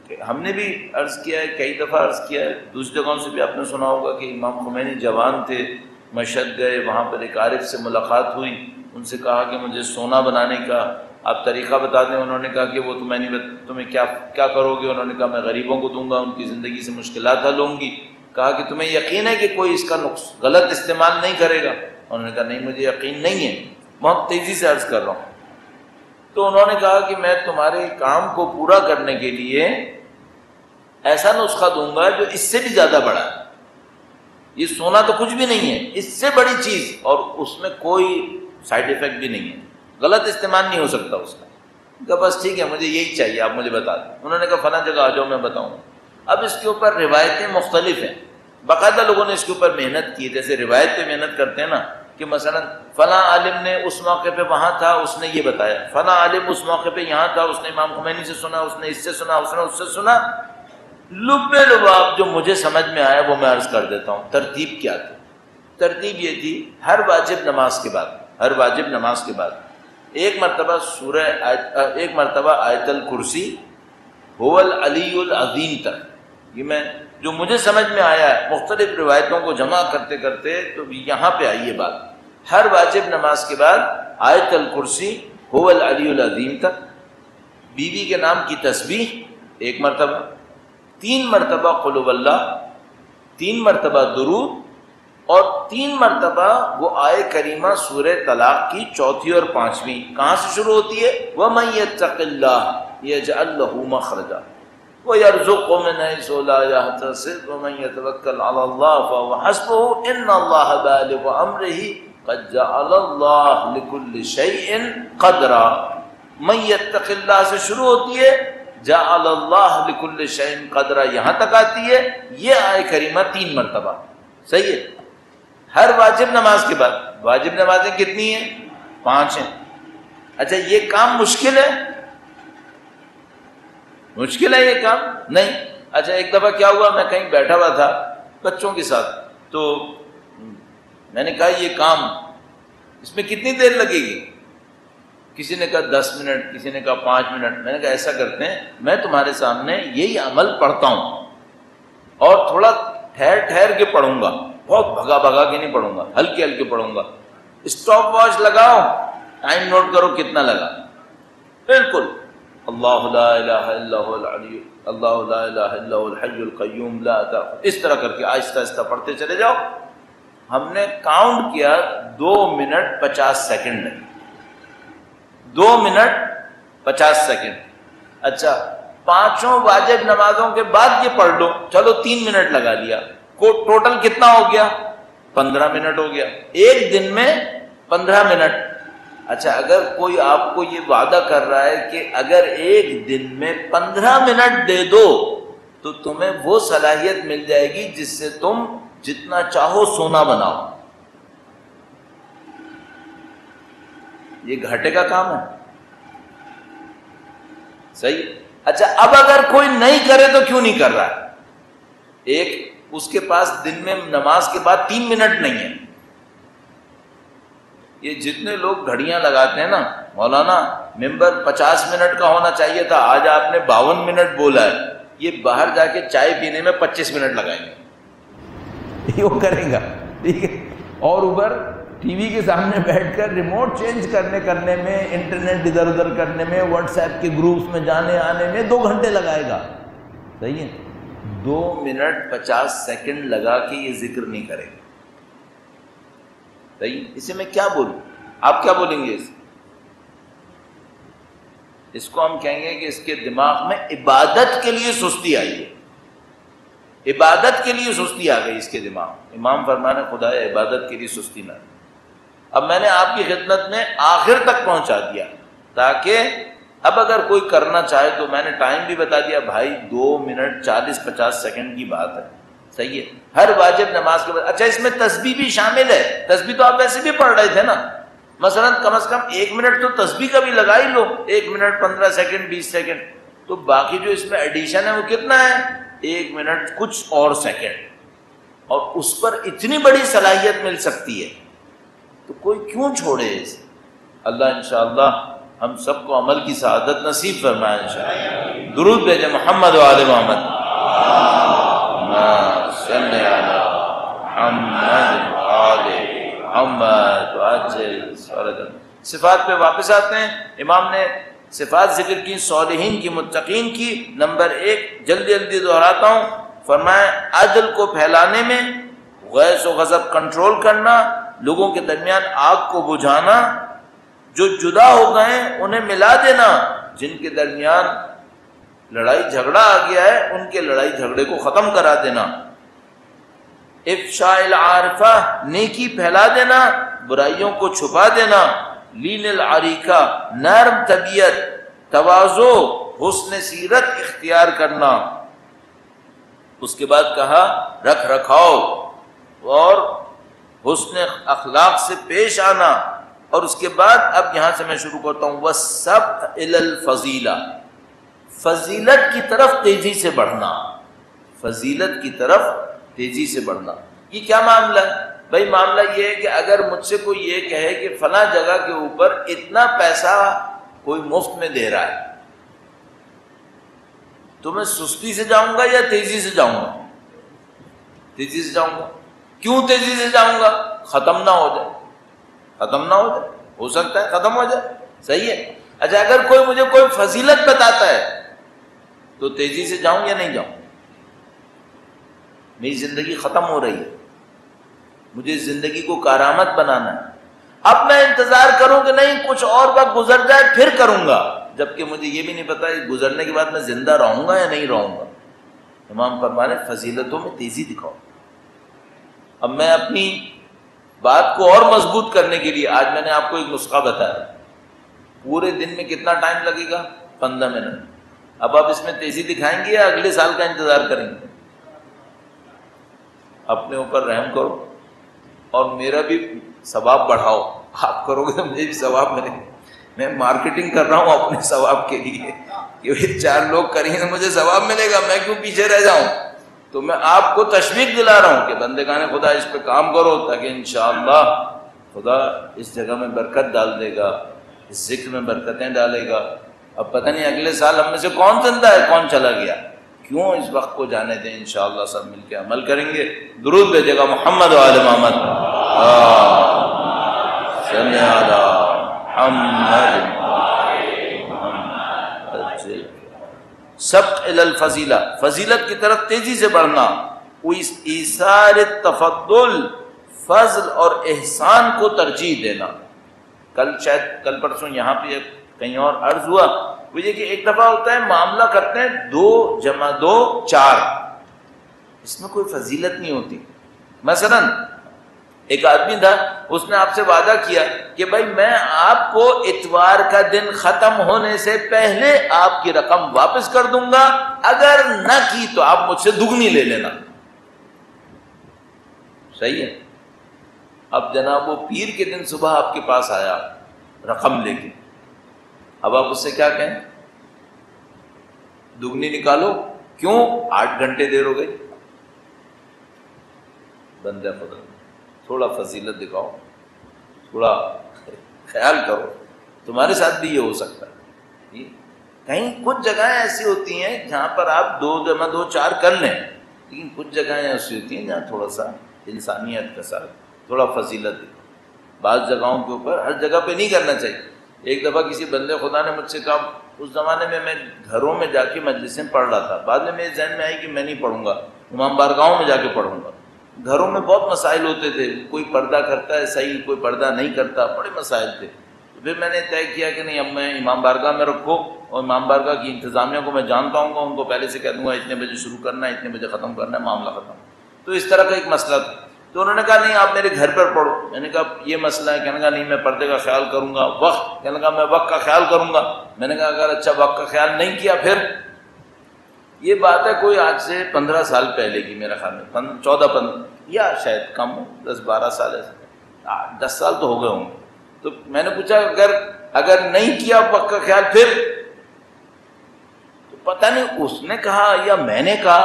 कि हमने भी अर्ज़ किया है, कई दफ़ा अर्ज़ किया है, दूसरी जगहों से भी आपने सुना होगा कि इमाम खुमैनी जवान थे, मशहद गए, वहाँ पर एक आरिफ से मुलाकात हुई, उनसे कहा कि मुझे सोना बनाने का आप तरीक़ा बता दें। उन्होंने कहा कि वो तुम्हें नहीं बत, तुम्हें क्या क्या करोगे? उन्होंने कहा मैं गरीबों को दूंगा, उनकी ज़िंदगी से मुश्किलात हल होंगी। कहा कि तुम्हें यकीन है कि कोई इसका नुक्स गलत इस्तेमाल नहीं करेगा? उन्होंने कहा नहीं, मुझे यकीन नहीं है, बहुत तेज़ी से अर्ज़ कर रहा हूँ। तो उन्होंने कहा कि मैं तुम्हारे काम को पूरा करने के लिए ऐसा नुस्खा दूंगा जो इससे भी ज़्यादा बड़ा है। ये सोना तो कुछ भी नहीं है, इससे बड़ी चीज़, और उसमें कोई साइड इफ़ेक्ट भी नहीं है, गलत इस्तेमाल नहीं हो सकता उसका। कहा बस ठीक है, मुझे यही चाहिए, आप मुझे बता दें। उन्होंने कहा फला जगह आ जाओ, मैं बताऊँगा। अब इसके ऊपर रिवायतें मुख्तलिफ हैं, बाकायदा लोगों ने इसके ऊपर मेहनत की है। जैसे रिवायत पे मेहनत करते हैं ना कि मसलन फ़लाँ आलिम ने उस मौके पे वहाँ था, उसने ये बताया, फ़लाँ आलिम उस मौके पे यहाँ था, उसने इमाम खुमैनी से सुना, उसने इससे सुना, उसने उससे सुना, लुब्बे लुबाब जो मुझे समझ में आया वो मैं अर्ज़ कर देता हूँ। तरतीब क्या थी? तरतीब ये थी, हर वाजिब नमाज के बाद हर वाजिब नमाज के बाद एक मरतबा सूरह एक मरतबा आयतल कुर्सी हुवल अलीयुल अज़ीम तक। ये मैं जो मुझे समझ में आया है, मुख्तलिफ रिवायतों को जमा करते करते, तो यहाँ पे आई ये बात, हर वाजिब नमाज के बाद आयतल कुर्सी हुवल अलीयुल अज़ीम तक, बीवी के नाम की तस्बीह एक मरतबा, तीन मरतबा क़ुल हुवल्लाह, तीन मरतबा दुरूद, और तीन मरतबा वो आय करीमा सूरह तलाक की चौथी और पाँचवीं। कहाँ से शुरू होती है? वह मैं यत्तक़िल्लाह यजअल लहू मख़रजा व यरज़ुक़हु मिन हैसु ला यहतसिब व मैं यतवक्कल अला अल्लाह फ़हुव हस्बुहु इन्नल्लाह बालिग़ु अम्रिही क़द जअलल्लाह लिकुल्लि शैइन क़दरा। मैं यत्तक़िल्लाह से शुरू होती है, जअलल्लाह लिकुल्लि शैइन क़दरा यहाँ तक आती है। ये आय करीमा तीन मरतबा, सही है, हर वाजिब नमाज के बाद। वाजिब नमाजें कितनी हैं? पांच हैं। अच्छा, ये काम मुश्किल है? मुश्किल है ये काम? नहीं, अच्छा एक दफ़ा क्या हुआ, मैं कहीं बैठा हुआ था बच्चों के साथ, तो मैंने कहा ये काम इसमें कितनी देर लगेगी, किसी ने कहा दस मिनट, किसी ने कहा पाँच मिनट। मैंने कहा ऐसा करते हैं, मैं तुम्हारे सामने यही अमल पढ़ता हूँ और थोड़ा ठहर ठहर के पढ़ूंगा, बहुत भगा भगा के नहीं पढ़ूंगा, हल्के हल्के पढ़ूंगा। स्टॉप वॉच लगाओ, टाइम नोट करो कितना लगा, बिल्कुल अल्लाहु ला इलाहा इल्लहुल अली अल्लाहु ला इलाहा इल्लहुल हय्युल कय्यूम ला तअखुज़ुहु, इस तरह करके आहिस्ता आहिस्ता पढ़ते चले जाओ। हमने काउंट किया दो मिनट पचास सेकेंड में, दो मिनट पचास सेकेंड। अच्छा पांचों वाजिब नमाजों के बाद ये पढ़ लो, चलो तीन मिनट लगा लिया, को टोटल कितना हो गया, पंद्रह मिनट हो गया, एक दिन में पंद्रह मिनट। अच्छा अगर कोई आपको ये वादा कर रहा है कि अगर एक दिन में पंद्रह मिनट दे दो तो तुम्हें वो सलाहियत मिल जाएगी जिससे तुम जितना चाहो सोना बनाओ, ये घाटे का काम है, सही। अच्छा अब अगर कोई नहीं करे तो क्यों नहीं कर रहा है, एक उसके पास दिन में नमाज के बाद तीन मिनट नहीं है। ये जितने लोग घड़ियां लगाते हैं ना, मौलाना मेंबर पचास मिनट का होना चाहिए था, आज आपने बावन मिनट बोला है, ये बाहर जाके चाय पीने में पच्चीस मिनट लगाएंगे, वो करेगा ठीक है। और ऊपर टीवी के सामने बैठकर रिमोट चेंज करने करने में, इंटरनेट इधर उधर करने में, व्हाट्सएप के ग्रुप्स में जाने आने में दो घंटे लगाएगा, सही है। दो मिनट पचास सेकेंड लगा के ये जिक्र नहीं करेगा, सही। इसे मैं क्या बोलूं, आप क्या बोलेंगे इसे? इसको हम कहेंगे कि इसके दिमाग में इबादत के लिए सुस्ती आई है, इबादत के लिए सुस्ती आ गई इसके दिमाग। इमाम फरमाने खुदा है इबादत के लिए सुस्ती ना। अब मैंने आपकी खिदमत में आखिर तक पहुंचा दिया ताकि अब अगर कोई करना चाहे तो, मैंने टाइम भी बता दिया भाई दो मिनट चालीस पचास सेकेंड की बात है, सही है। हर वाजिब नमाज के बाद, अच्छा इसमें तस्बीह भी शामिल है, तस्बीह तो आप वैसे भी पढ़ रहे थे ना, मसलन कम से कम एक मिनट तो तस्बीह का भी लगा ही लो, एक मिनट पंद्रह सेकंड बीस सेकंड, तो बाकी जो इसमें एडिशन है वो कितना है, एक मिनट कुछ और सेकंड, और उस पर इतनी बड़ी सलाहियत मिल सकती है तो कोई क्यों छोड़े इसे। अल्लाह इंशाअल्लाह हम सबको अमल की सआदत नसीब फरमाए इंशाअल्लाह। दुरूद भेजे मोहम्मद व आले मोहम्मद, सिफात पे वापस आते हैं। इमाम ने सिफात जिक्र की, सालिहीन की, मुत्तकीन की। नंबर एक जल्दी जल्दी दोहराता हूँ, फरमाया अदल को फैलाने में, गैस व गज़ब कंट्रोल करना, लोगों के दरमियान आग को बुझाना, जो जुदा हो गए उन्हें मिला देना, जिनके दरमियान लड़ाई झगड़ा आ गया है उनके लड़ाई झगड़े को खत्म करा देना, इफ्शाइल आरफा नेकी फैला देना, बुराइयों को छुपा देना, लीनल आरिका नर्म तबीयत, तवाज़ो हुस्न सीरत इख्तियार करना। उसके बाद कहा रख रखाव और हुस्न अखलाक से पेश आना, और उसके बाद अब यहाँ से मैं शुरू करता हूँ वस्सब्त इलल फजीला, फजीलत की तरफ तेजी से बढ़ना, फजीलत की तरफ तेजी से बढ़ना। ये क्या मामला है भाई? मामला ये है कि अगर मुझसे कोई ये कहे कि फला जगह के ऊपर इतना पैसा कोई मुफ्त में दे रहा है, तो मैं सुस्ती से जाऊंगा या तेजी से जाऊंगा? तेजी से जाऊंगा। क्यों तेजी से जाऊंगा? खत्म ना हो जाए, खत्म ना हो जाए, हो सकता है खत्म हो जाए, सही है। अच्छा अगर कोई मुझे कोई फजीलत बताता है तो तेजी से जाऊं या नहीं जाऊं? मेरी जिंदगी खत्म हो रही है, मुझे जिंदगी को कारामत बनाना है, अब मैं इंतजार करूं कि नहीं कुछ और वक्त गुजर जाए फिर करूंगा, जबकि मुझे ये भी नहीं पता गुजरने के बाद मैं जिंदा रहूंगा या नहीं रहूंगा। इमाम फरमाने फजीलतों में तेजी दिखाओ। अब मैं अपनी बात को और मजबूत करने के लिए आज मैंने आपको एक नुस्खा बताया, पूरे दिन में कितना टाइम लगेगा, पंद्रह मिनट। अब आप इसमें तेजी दिखाएंगे या अगले साल का इंतजार करेंगे? अपने ऊपर रहम करो और मेरा भी सवाब बढ़ाओ, आप करोगे तो मुझे भी सवाब मिलेगा। मैं मार्केटिंग कर रहा हूँ अपने सवाब के लिए कि ये चार लोग करेंगे मुझे सवाब मिलेगा, मैं क्यों पीछे रह जाऊँ। तो मैं आपको तशवीक दिला रहा हूँ कि बंदेगाने खुदा इस पे काम करो ताकि इंशाअल्लाह खुदा इस जगह में बरकत डाल देगा, इस जिक्र में बरकतें डालेगा। अब पता नहीं अगले साल हम में से कौन जिंदा है कौन चला गया, क्यों इस वक्त को जाने दें। इंशाअल्लाह सब मिलके अमल करेंगे। दुरूद भेजेगा मोहम्मद वाले मोहम्मद सब इलल फजीला, फजीलत की तरफ तेजी से बढ़ना, ईसार तफद्दुल फजल और एहसान को तरजीह देना। कल शायद कल परसों यहाँ पे कहीं और अर्ज हुआ ये कि एक दफा होता है मामला करते हैं दो जमा दो चार, इसमें कोई फजीलत नहीं होती। मसलन एक आदमी था उसने आपसे वादा किया कि भाई मैं आपको इतवार का दिन खत्म होने से पहले आपकी रकम वापस कर दूंगा, अगर ना की तो आप मुझसे दुगनी ले लेना। सही है। अब जनाब वो पीर के दिन सुबह आपके पास आया रकम लेके, अब आप उससे क्या कहें? दुगनी निकालो। क्यों? आठ घंटे देर हो गई। बंदे खुदा थोड़ा फजीलत दिखाओ, थोड़ा ख्याल करो, तुम्हारे साथ भी ये हो सकता है। कहीं कुछ जगहें ऐसी होती हैं जहाँ पर आप दो जमा दो चार कर लें, लेकिन कुछ जगहें ऐसी होती हैं जहाँ थोड़ा सा इंसानियत के साथ थोड़ा फजीलत दिखाओ। बाज़ जगहों के ऊपर हर जगह पे नहीं करना चाहिए। एक दफ़ा किसी बंदे खुदा ने मुझसे कहा, उस ज़माने में मैं घरों में जाके मजलिसें पढ़ रहा था, बाद में मेरे जहन में आई कि मैं नहीं पढ़ूंगा, इमाम बारगाहों में जाके पढ़ूंगा। घरों में बहुत मसाइल होते थे, कोई पर्दा करता है सही, कोई पर्दा नहीं करता, बड़े मसाइल थे। तो फिर मैंने तय किया कि नहीं, अब मैं इमाम बारगाह में रखो, और इमाम बारगाह की इंतज़ामिया को मैं जानता हूँगा, उनको पहले से कह दूँगा इतने बजे शुरू करना है, इतने बजे ख़त्म करना है, मामला ख़त्म। तो इस तरह का एक मसला था। तो उन्होंने कहा नहीं आप मेरे घर पर पढ़ो। मैंने कहा ये मसला है। कहने कहा नहीं मैं पर्दे का ख्याल करूँगा, वक्त, कहने कहा मैं वक्त का ख्याल करूँगा। मैंने कहा अगर अच्छा वक्त का ख्याल नहीं किया, फिर ये बात है कोई आज से पंद्रह साल पहले की, मेरा ख्याल में चौदह पंद्रह या शायद कम हो, दस बारह साल ऐसे, दस साल तो हो गए होंगे। तो मैंने पूछा अगर अगर नहीं किया वक्त का ख्याल फिर? तो पता नहीं उसने कहा या मैंने कहा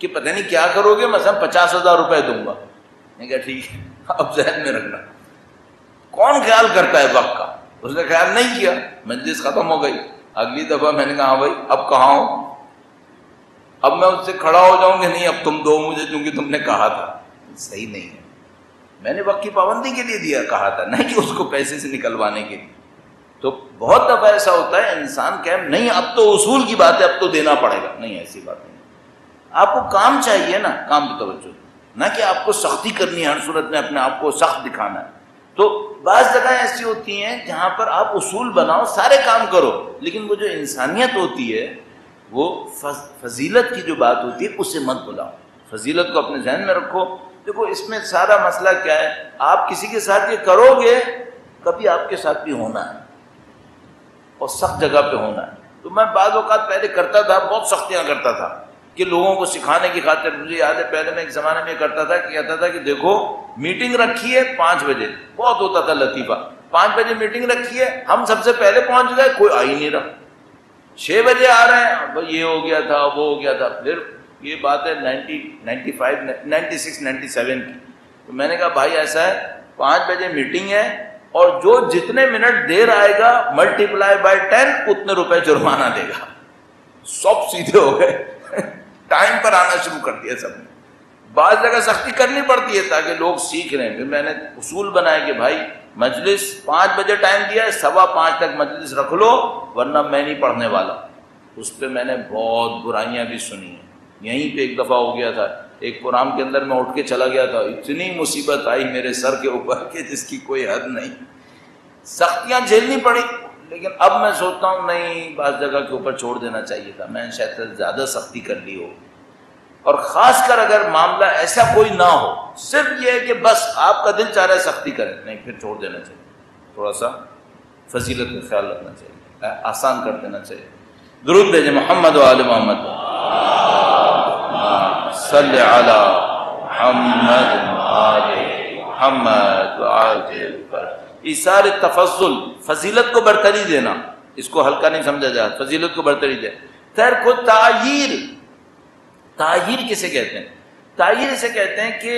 कि पता नहीं क्या करोगे, मसलन पचास हज़ार रुपये दूंगा। नहीं क्या ठीक है, अब जहन में रखना। कौन ख्याल करता है वक्त का? उसने ख्याल नहीं किया, मजलिस खत्म हो गई। अगली दफ़ा मैंने कहा हाँ भाई अब कहाँ हो, अब मैं उससे खड़ा हो जाऊँगी नहीं, अब तुम दो मुझे क्योंकि तुमने कहा था। सही नहीं है, मैंने वक्त की पाबंदी के लिए दिया कहा था, नहीं कि उसको पैसे से निकलवाने के लिए। तो बहुत दफ़ा ऐसा होता है इंसान कह नहीं अब तो उसूल की बात है, अब तो देना पड़ेगा। नहीं, ऐसी बात नहीं। आपको काम चाहिए ना, काम पे तवज्जो, ना कि आपको सख्ती करनी है हर सूरत में, अपने आप को सख्त दिखाना है। तो बाज़ जगह ऐसी होती हैं जहाँ पर आप उसूल बनाओ, सारे काम करो, लेकिन वो जो इंसानियत होती है, वो फजीलत की जो बात होती है उसे मत बुलाओ। फजीलत को अपने जहन में रखो। देखो इसमें सारा मसला क्या है, आप किसी के साथ ये करोगे कभी आपके साथ भी होना है, और सख्त जगह पर होना है। तो मैं बाज़ औक़ात पहले करता था, बहुत सख्तियाँ करता था कि लोगों को सिखाने की खातिर। मुझे याद है पहले मैं एक ज़माने में करता था कि कहता था कि देखो मीटिंग रखी है पाँच बजे, बहुत होता था लतीफ़ा, पाँच बजे मीटिंग रखी है, हम सबसे पहले पहुंच गए, कोई आ ही नहीं रहा, छः बजे आ रहे हैं, अब ये हो गया था वो हो गया था। फिर ये बात है ninety ninety five ninety six ninety seven की। तो मैंने कहा भाई ऐसा है पाँच बजे मीटिंग है, और जो जितने मिनट देर आएगा मल्टीप्लाई बाई टेन उतने रुपये जुर्माना देगा। सब सीधे हो गए, टाइम पर आना शुरू कर दिया सबने। बाज़ जगह सख्ती करनी पड़ती है ताकि लोग सीख रहे हैं। फिर मैंने उसूल बनाया कि भाई मजलिस पाँच बजे टाइम दिया है, सवा पाँच तक मजलिस रख लो, वरना मैं नहीं पढ़ने वाला। उस पर मैंने बहुत बुराइयां भी सुनी हैं। यहीं पे एक दफ़ा हो गया था, एक प्रोग्राम के अंदर मैं उठ के चला गया था, इतनी मुसीबत आई मेरे सर के ऊपर के जिसकी कोई हद नहीं। सख्तियाँ झेलनी पड़ी, लेकिन अब मैं सोचता हूँ नहीं बाज़ जगह के ऊपर छोड़ देना चाहिए था, मैंने शायद ज़्यादा सख्ती कर ली हो। और ख़ासकर अगर मामला ऐसा कोई ना हो, सिर्फ ये है कि बस आपका दिल चाह रहा है सख्ती करें, नहीं फिर छोड़ देना चाहिए। थोड़ा सा फजीलत का ख्याल रखना चाहिए, आसान कर देना चाहिए। दुरूद भेजे मोहम्मद व आले मोहम्मद सल्ले अला मोहम्मद व आले मोहम्मद। इसार तफजुल, फजीलत को बरतरी देना, इसको हल्का नहीं समझा जाए, फजीलत को बरतरी दे। तैर को तायीर, तायीर किसे कहते हैं? तायीर इसे कहते हैं कि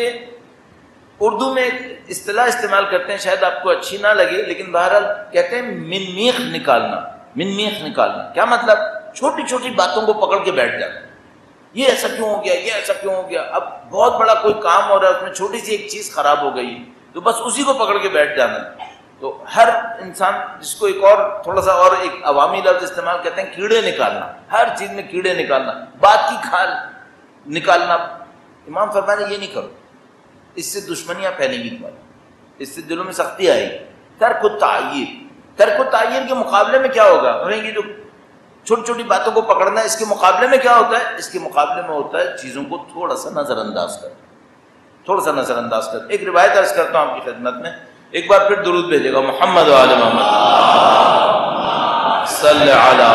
उर्दू में एक इस्तिलाह इस्तेमाल करते हैं, शायद आपको अच्छी ना लगे, लेकिन बहरहाल कहते हैं मिनमीख निकालना। मिनमीख निकालना क्या मतलब? छोटी छोटी बातों को पकड़ के बैठ जाना, ये ऐसा क्यों हो गया, ये ऐसा क्यों हो गया। अब बहुत बड़ा कोई काम हो रहा है, उसमें छोटी सी एक चीज़ खराब हो गई, तो बस उसी को पकड़ के बैठ जाना। तो हर इंसान जिसको एक और थोड़ा सा और एक अवामी लफ्ज इस्तेमाल कहते हैं कीड़े निकालना, हर चीज़ में कीड़े निकालना, बात की खाल निकालना। इमाम फरमाने ये नहीं करो, इससे दुश्मनियाँ फैलेंगी तुम्हारी, इससे दिलों में सख्ती आएगी। तर्क तायीर, तर्क तायीर के मुकाबले में क्या होगा? ये जो छोटी छोटी बातों को पकड़ना, इसके मुकाबले में क्या होता है? इसके मुकाबले में होता है चीज़ों को थोड़ा सा नज़रअंदाज कर, थोड़ा सा नज़रअंदाज कर। एक रिवायत अर्ज करता हूँ आपकी खिदमत में, एक बार फिर दुरूद भेजेगा मोहम्मद वाले मोहम्मद सल्ले अला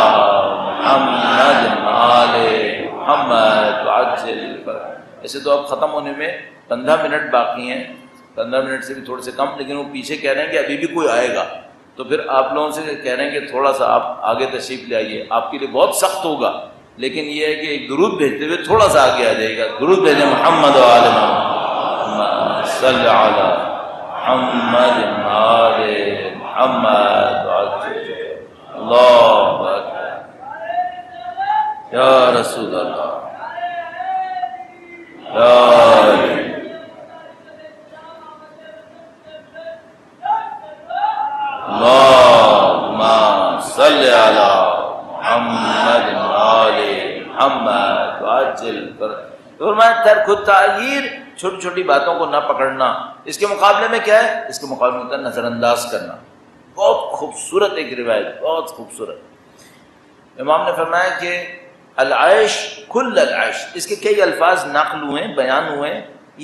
मुहम्मद वाले मोहम्मद। ऐसे तो अब ख़त्म होने में पंद्रह मिनट बाकी हैं, पंद्रह मिनट से भी थोड़े से कम, लेकिन वो पीछे कह रहे हैं कि अभी भी कोई आएगा, तो फिर आप लोगों से कह रहे हैं कि थोड़ा सा आप आगे तशरीफ ले आइए। आपके लिए बहुत सख्त होगा, लेकिन ये है कि एक दुरूद भेजते हुए थोड़ा सा आगे आ जाएगा। दुरूद भेजें मोहम्मद वाले मोहम्मद सल्लल्लाहु अलैहि मोहम्मद वाले मोहम्मद। अल्लाहु अकबर या रसूल अल्लाह। छोटी छोटी बातों को ना पकड़ना, इसके मुकाबले में क्या है? इसके मुकाबले में होता है नजरअंदाज करना। बहुत खूबसूरत एक रिवायत, बहुत खूबसूरत। इमाम ने फरमाया कि अल-आइश कुल अल-आइश, इसके कई अल्फाज नकल हुए, बयान हुए,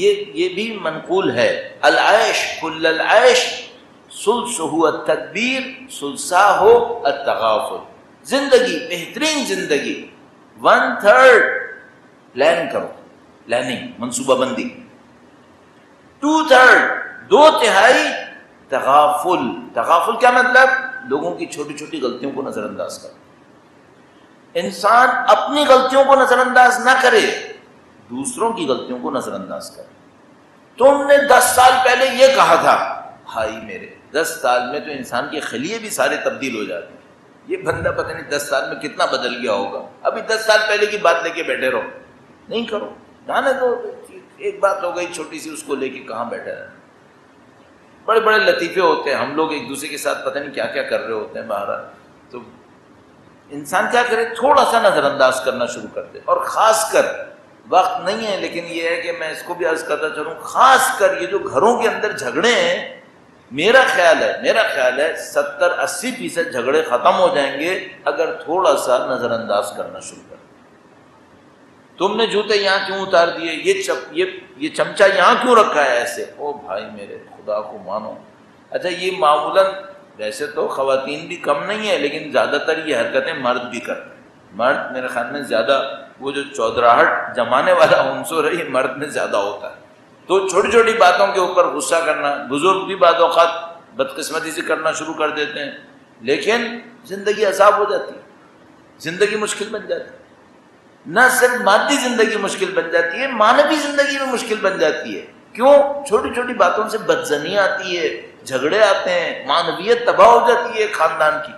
ये ये भी मनकूल है। अल-आइश कुल अल-आइश सुल्सहु अत-तकबीर सुल्साहु अत-तगाफुल, जिंदगी, बेहतरीन जिंदगी वन थर्ड प्लान करो, प्लानिंग, मनसूबाबंदी, टू थर्ड, दो तिहाई तगाफुल। तगाफुल क्या मतलब? लोगों की छोटी छोटी गलतियों को नजरअंदाज करो। इंसान अपनी गलतियों को नजरअंदाज ना करे, दूसरों की गलतियों को नजरअंदाज करे। तुमने दस साल पहले ये कहा था, हाय मेरे, दस साल में तो इंसान के खलिए भी सारे तब्दील हो जाते हैं। ये बंदा पता नहीं दस साल में कितना बदल गया होगा। अभी दस साल पहले की बात लेके बैठे रहो, नहीं करो, जाने दो। एक बात हो गई छोटी सी, उसको लेके कहाँ बैठे रहे। बड़े बड़े लतीफ़े होते हैं, हम लोग एक दूसरे के साथ पता नहीं क्या क्या कर रहे होते हैं बाहर। तो इंसान क्या करे, थोड़ा सा नज़रअंदाज करना शुरू कर दे। और ख़ास कर, वक्त नहीं है लेकिन ये है कि मैं इसको भी अर्ज़ करता चलूँ, ख़ास कर ये जो घरों के अंदर झगड़े हैं, मेरा ख्याल है मेरा ख्याल है सत्तर अस्सी फीसद झगड़े खत्म हो जाएंगे अगर थोड़ा सा नजरअंदाज करना शुरू कर। तुमने जूते यहाँ क्यों उतार दिए, ये चप ये ये चमचा यहाँ क्यों रखा है ऐसे, ओ भाई मेरे, खुदा को मानो। अच्छा, ये मामूलन, वैसे तो खवातीन भी कम नहीं है, लेकिन ज़्यादातर ये हरकतें मर्द भी करते हैं। मर्द मेरे ख्याल में ज़्यादा, वो जो चौधराहट जमाने वाला अंसर है, ये मर्द में ज़्यादा होता है। तो छोटी छोटी बातों के ऊपर गुस्सा करना, बुजुर्ग भी बाद औक़ात बदकिस्मती से करना शुरू कर देते हैं, लेकिन ज़िंदगी असाब हो जाती है, ज़िंदगी मुश्किल बन जाती है। न सिर्फ मादी ज़िंदगी मुश्किल बन जाती है, मानवी ज़िंदगी भी मुश्किल बन जाती है। क्यों? छोटी छोटी बातों से बदजनी आती है, झगड़े आते हैं, मानवीयत तबाह हो जाती है ख़ानदान की।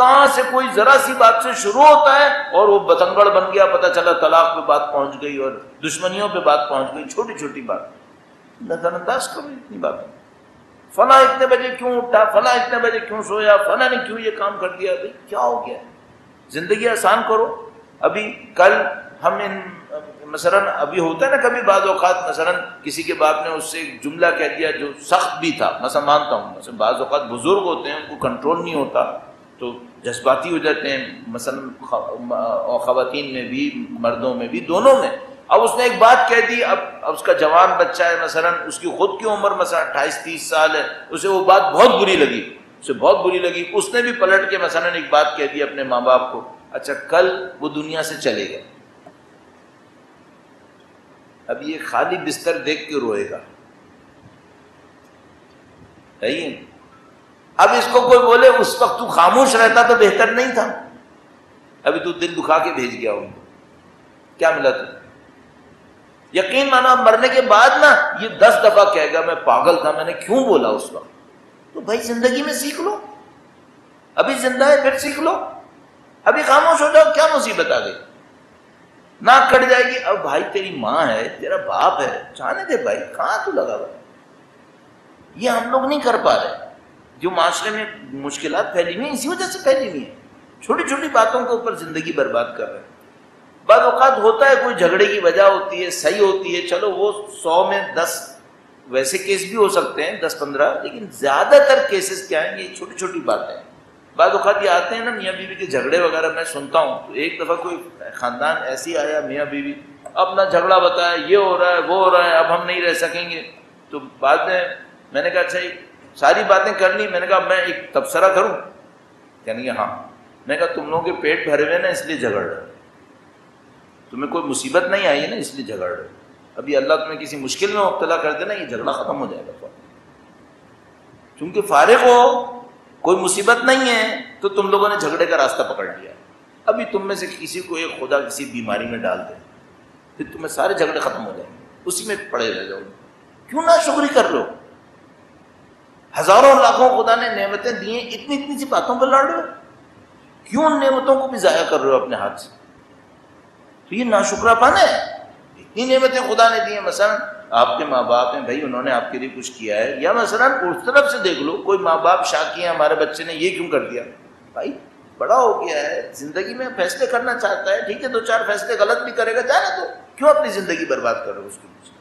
कहाँ से कोई ज़रा सी बात से शुरू होता है और वो बतंगड़ बन गया, पता चला तलाक पे बात पहुँच गई और दुश्मनियों पे बात पहुँच गई। छोटी छोटी बात नजरअंदाज करो, इतनी बातें, फला इतने बजे क्यों उठा, फला इतने बजे क्यों सोया, फला ने क्यों ये काम कर दिया, भाई क्या हो गया। ज़िंदगी आसान करो। अभी कल हम इन मसलन, अभी होता है ना कभी बाद औक़ात मसलन किसी के बाप ने उससे एक जुमला कह दिया जो सख्त भी था, मैं मानता हूँ। मसलन बाद औक़ात बुजुर्ग होते हैं, उनको कंट्रोल नहीं होता तो जज्बाती हो जाते हैं, मसलन ख़वातीन में भी मर्दों में भी, दोनों में। अब उसने एक बात कह दी, अब अब उसका जवान बच्चा है मसलन, उसकी खुद की उम्र मसलन अट्ठाईस तीस साल है, उसे वो बात बहुत बुरी लगी, उसे बहुत बुरी लगी, उसने भी पलट के मसलन एक बात कह दी अपने माँ बाप को। अच्छा, कल वो दुनिया से चले गए, अब ये खाली बिस्तर देख के रोएगा, सही है? अब इसको कोई बोले उस वक्त तू खामोश रहता तो बेहतर नहीं था, अभी तू दिल दुखा के भेज गया उनको, क्या मिला तुम? यकीन मानो मरने के बाद ना ये दस दफा कहेगा मैं पागल था, मैंने क्यों बोला उस वक्त। तो भाई जिंदगी में सीख लो, अभी जिंदा है फिर सीख लो, अभी खामोश हो जाओ क्या मुसीबत आ गई, ना कट जाएगी। अब भाई तेरी माँ है, तेरा बाप है, जाने दे भाई, कहाँ तू लगा हुआ। ये हम लोग नहीं कर पा रहे, जो माशरे में मुश्किलात फैली हुई इसी वजह से फैली हुई है, छोटी छोटी बातों के ऊपर जिंदगी बर्बाद कर रहे हैं। बाद औकात होता है कोई झगड़े की वजह होती है, सही होती है, चलो वो सौ में दस वैसे केस भी हो सकते हैं, दस पंद्रह, लेकिन ज्यादातर केसेस क्या हैं, ये छोटी छोटी बातें हैं। बाद औकात ये आते हैं ना मियाँ बीवी के झगड़े वगैरह, मैं सुनता हूँ। तो एक दफ़ा कोई खानदान ऐसी आया, मियाँ बीवी अपना झगड़ा बताया, ये हो रहा है वो हो रहा है, अब हम नहीं रह सकेंगे। तो बाद में मैंने कहा अच्छा सारी बातें कर ली, मैंने कहा मैं एक तबसरा करूं, कहने हाँ। मैंने कहा तुम लोगों के पेट भरे हुए ना इसलिए झगड़ रहे, तुम्हें कोई मुसीबत नहीं आई है ना इसलिए झगड़ रहे, अभी अल्लाह तुम्हें किसी मुश्किल में मुब्तला कर देना ये झगड़ा ख़त्म हो जाएगा। चूंकि फारिग हो, कोई मुसीबत नहीं है, तो तुम लोगों ने झगड़े का रास्ता पकड़ लिया, अभी तुम में से किसी को एक खुदा किसी बीमारी में डाल दे फिर तुम्हें सारे झगड़े ख़त्म हो जाएंगे, उसी में पड़े रह जाओगे। क्यों ना शुक्री कर लो, हजारों लाखों खुदा ने नेमतें दी हैं, इतनी इतनी सी बातों पर लड़ रहे हो, क्यों नेमतों को भी ज़ाया कर रहे हो अपने हाथ से? तो ये नाशुक्रापन है। इतनी नेमतें खुदा ने दी हैं, मसलन आपके माँ बाप हैं भाई, उन्होंने आपके लिए कुछ किया है, या मसलन उस तरफ से देख लो कोई माँ बाप शाकी है, हमारे बच्चे ने ये क्यों कर दिया। भाई बड़ा हो गया है, जिंदगी में फैसले करना चाहता है, ठीक है दो चार फैसले गलत भी करेगा, जाने दो, क्यों अपनी जिंदगी बर्बाद कर रहे हो उसके पीछे।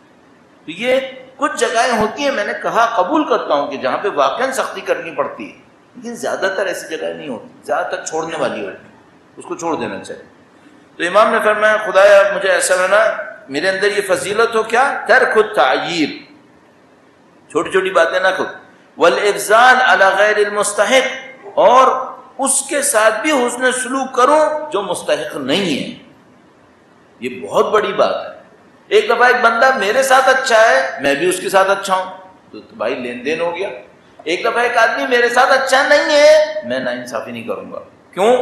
तो ये कुछ जगहें होती हैं, मैंने कहा कबूल करता हूँ कि जहाँ पे वाकई सख्ती करनी पड़ती है, लेकिन ज़्यादातर ऐसी जगह नहीं होती, ज़्यादातर छोड़ने वाली होती है, उसको छोड़ देना चाहिए। तो इमाम ने फरमाया खुदाया मुझे ऐसा बना मेरे अंदर ये फजीलत हो क्या तर खुद तायीर, छोटी छोटी बातें ना खुद वल इफ्ज़ाल अला गैरिल मुस्तहिक, और उसके साथ भी हुस्न सलूक करूँ जो मुस्तहिक नहीं है, ये बहुत बड़ी बात है। एक दफ़ा एक बंदा मेरे साथ अच्छा है, मैं भी उसके साथ अच्छा हूँ, तो, तो भाई लेन देन हो गया। एक दफ़ा एक आदमी मेरे साथ अच्छा नहीं है, मैं नाइंसाफ़ी नहीं करूँगा, क्यों?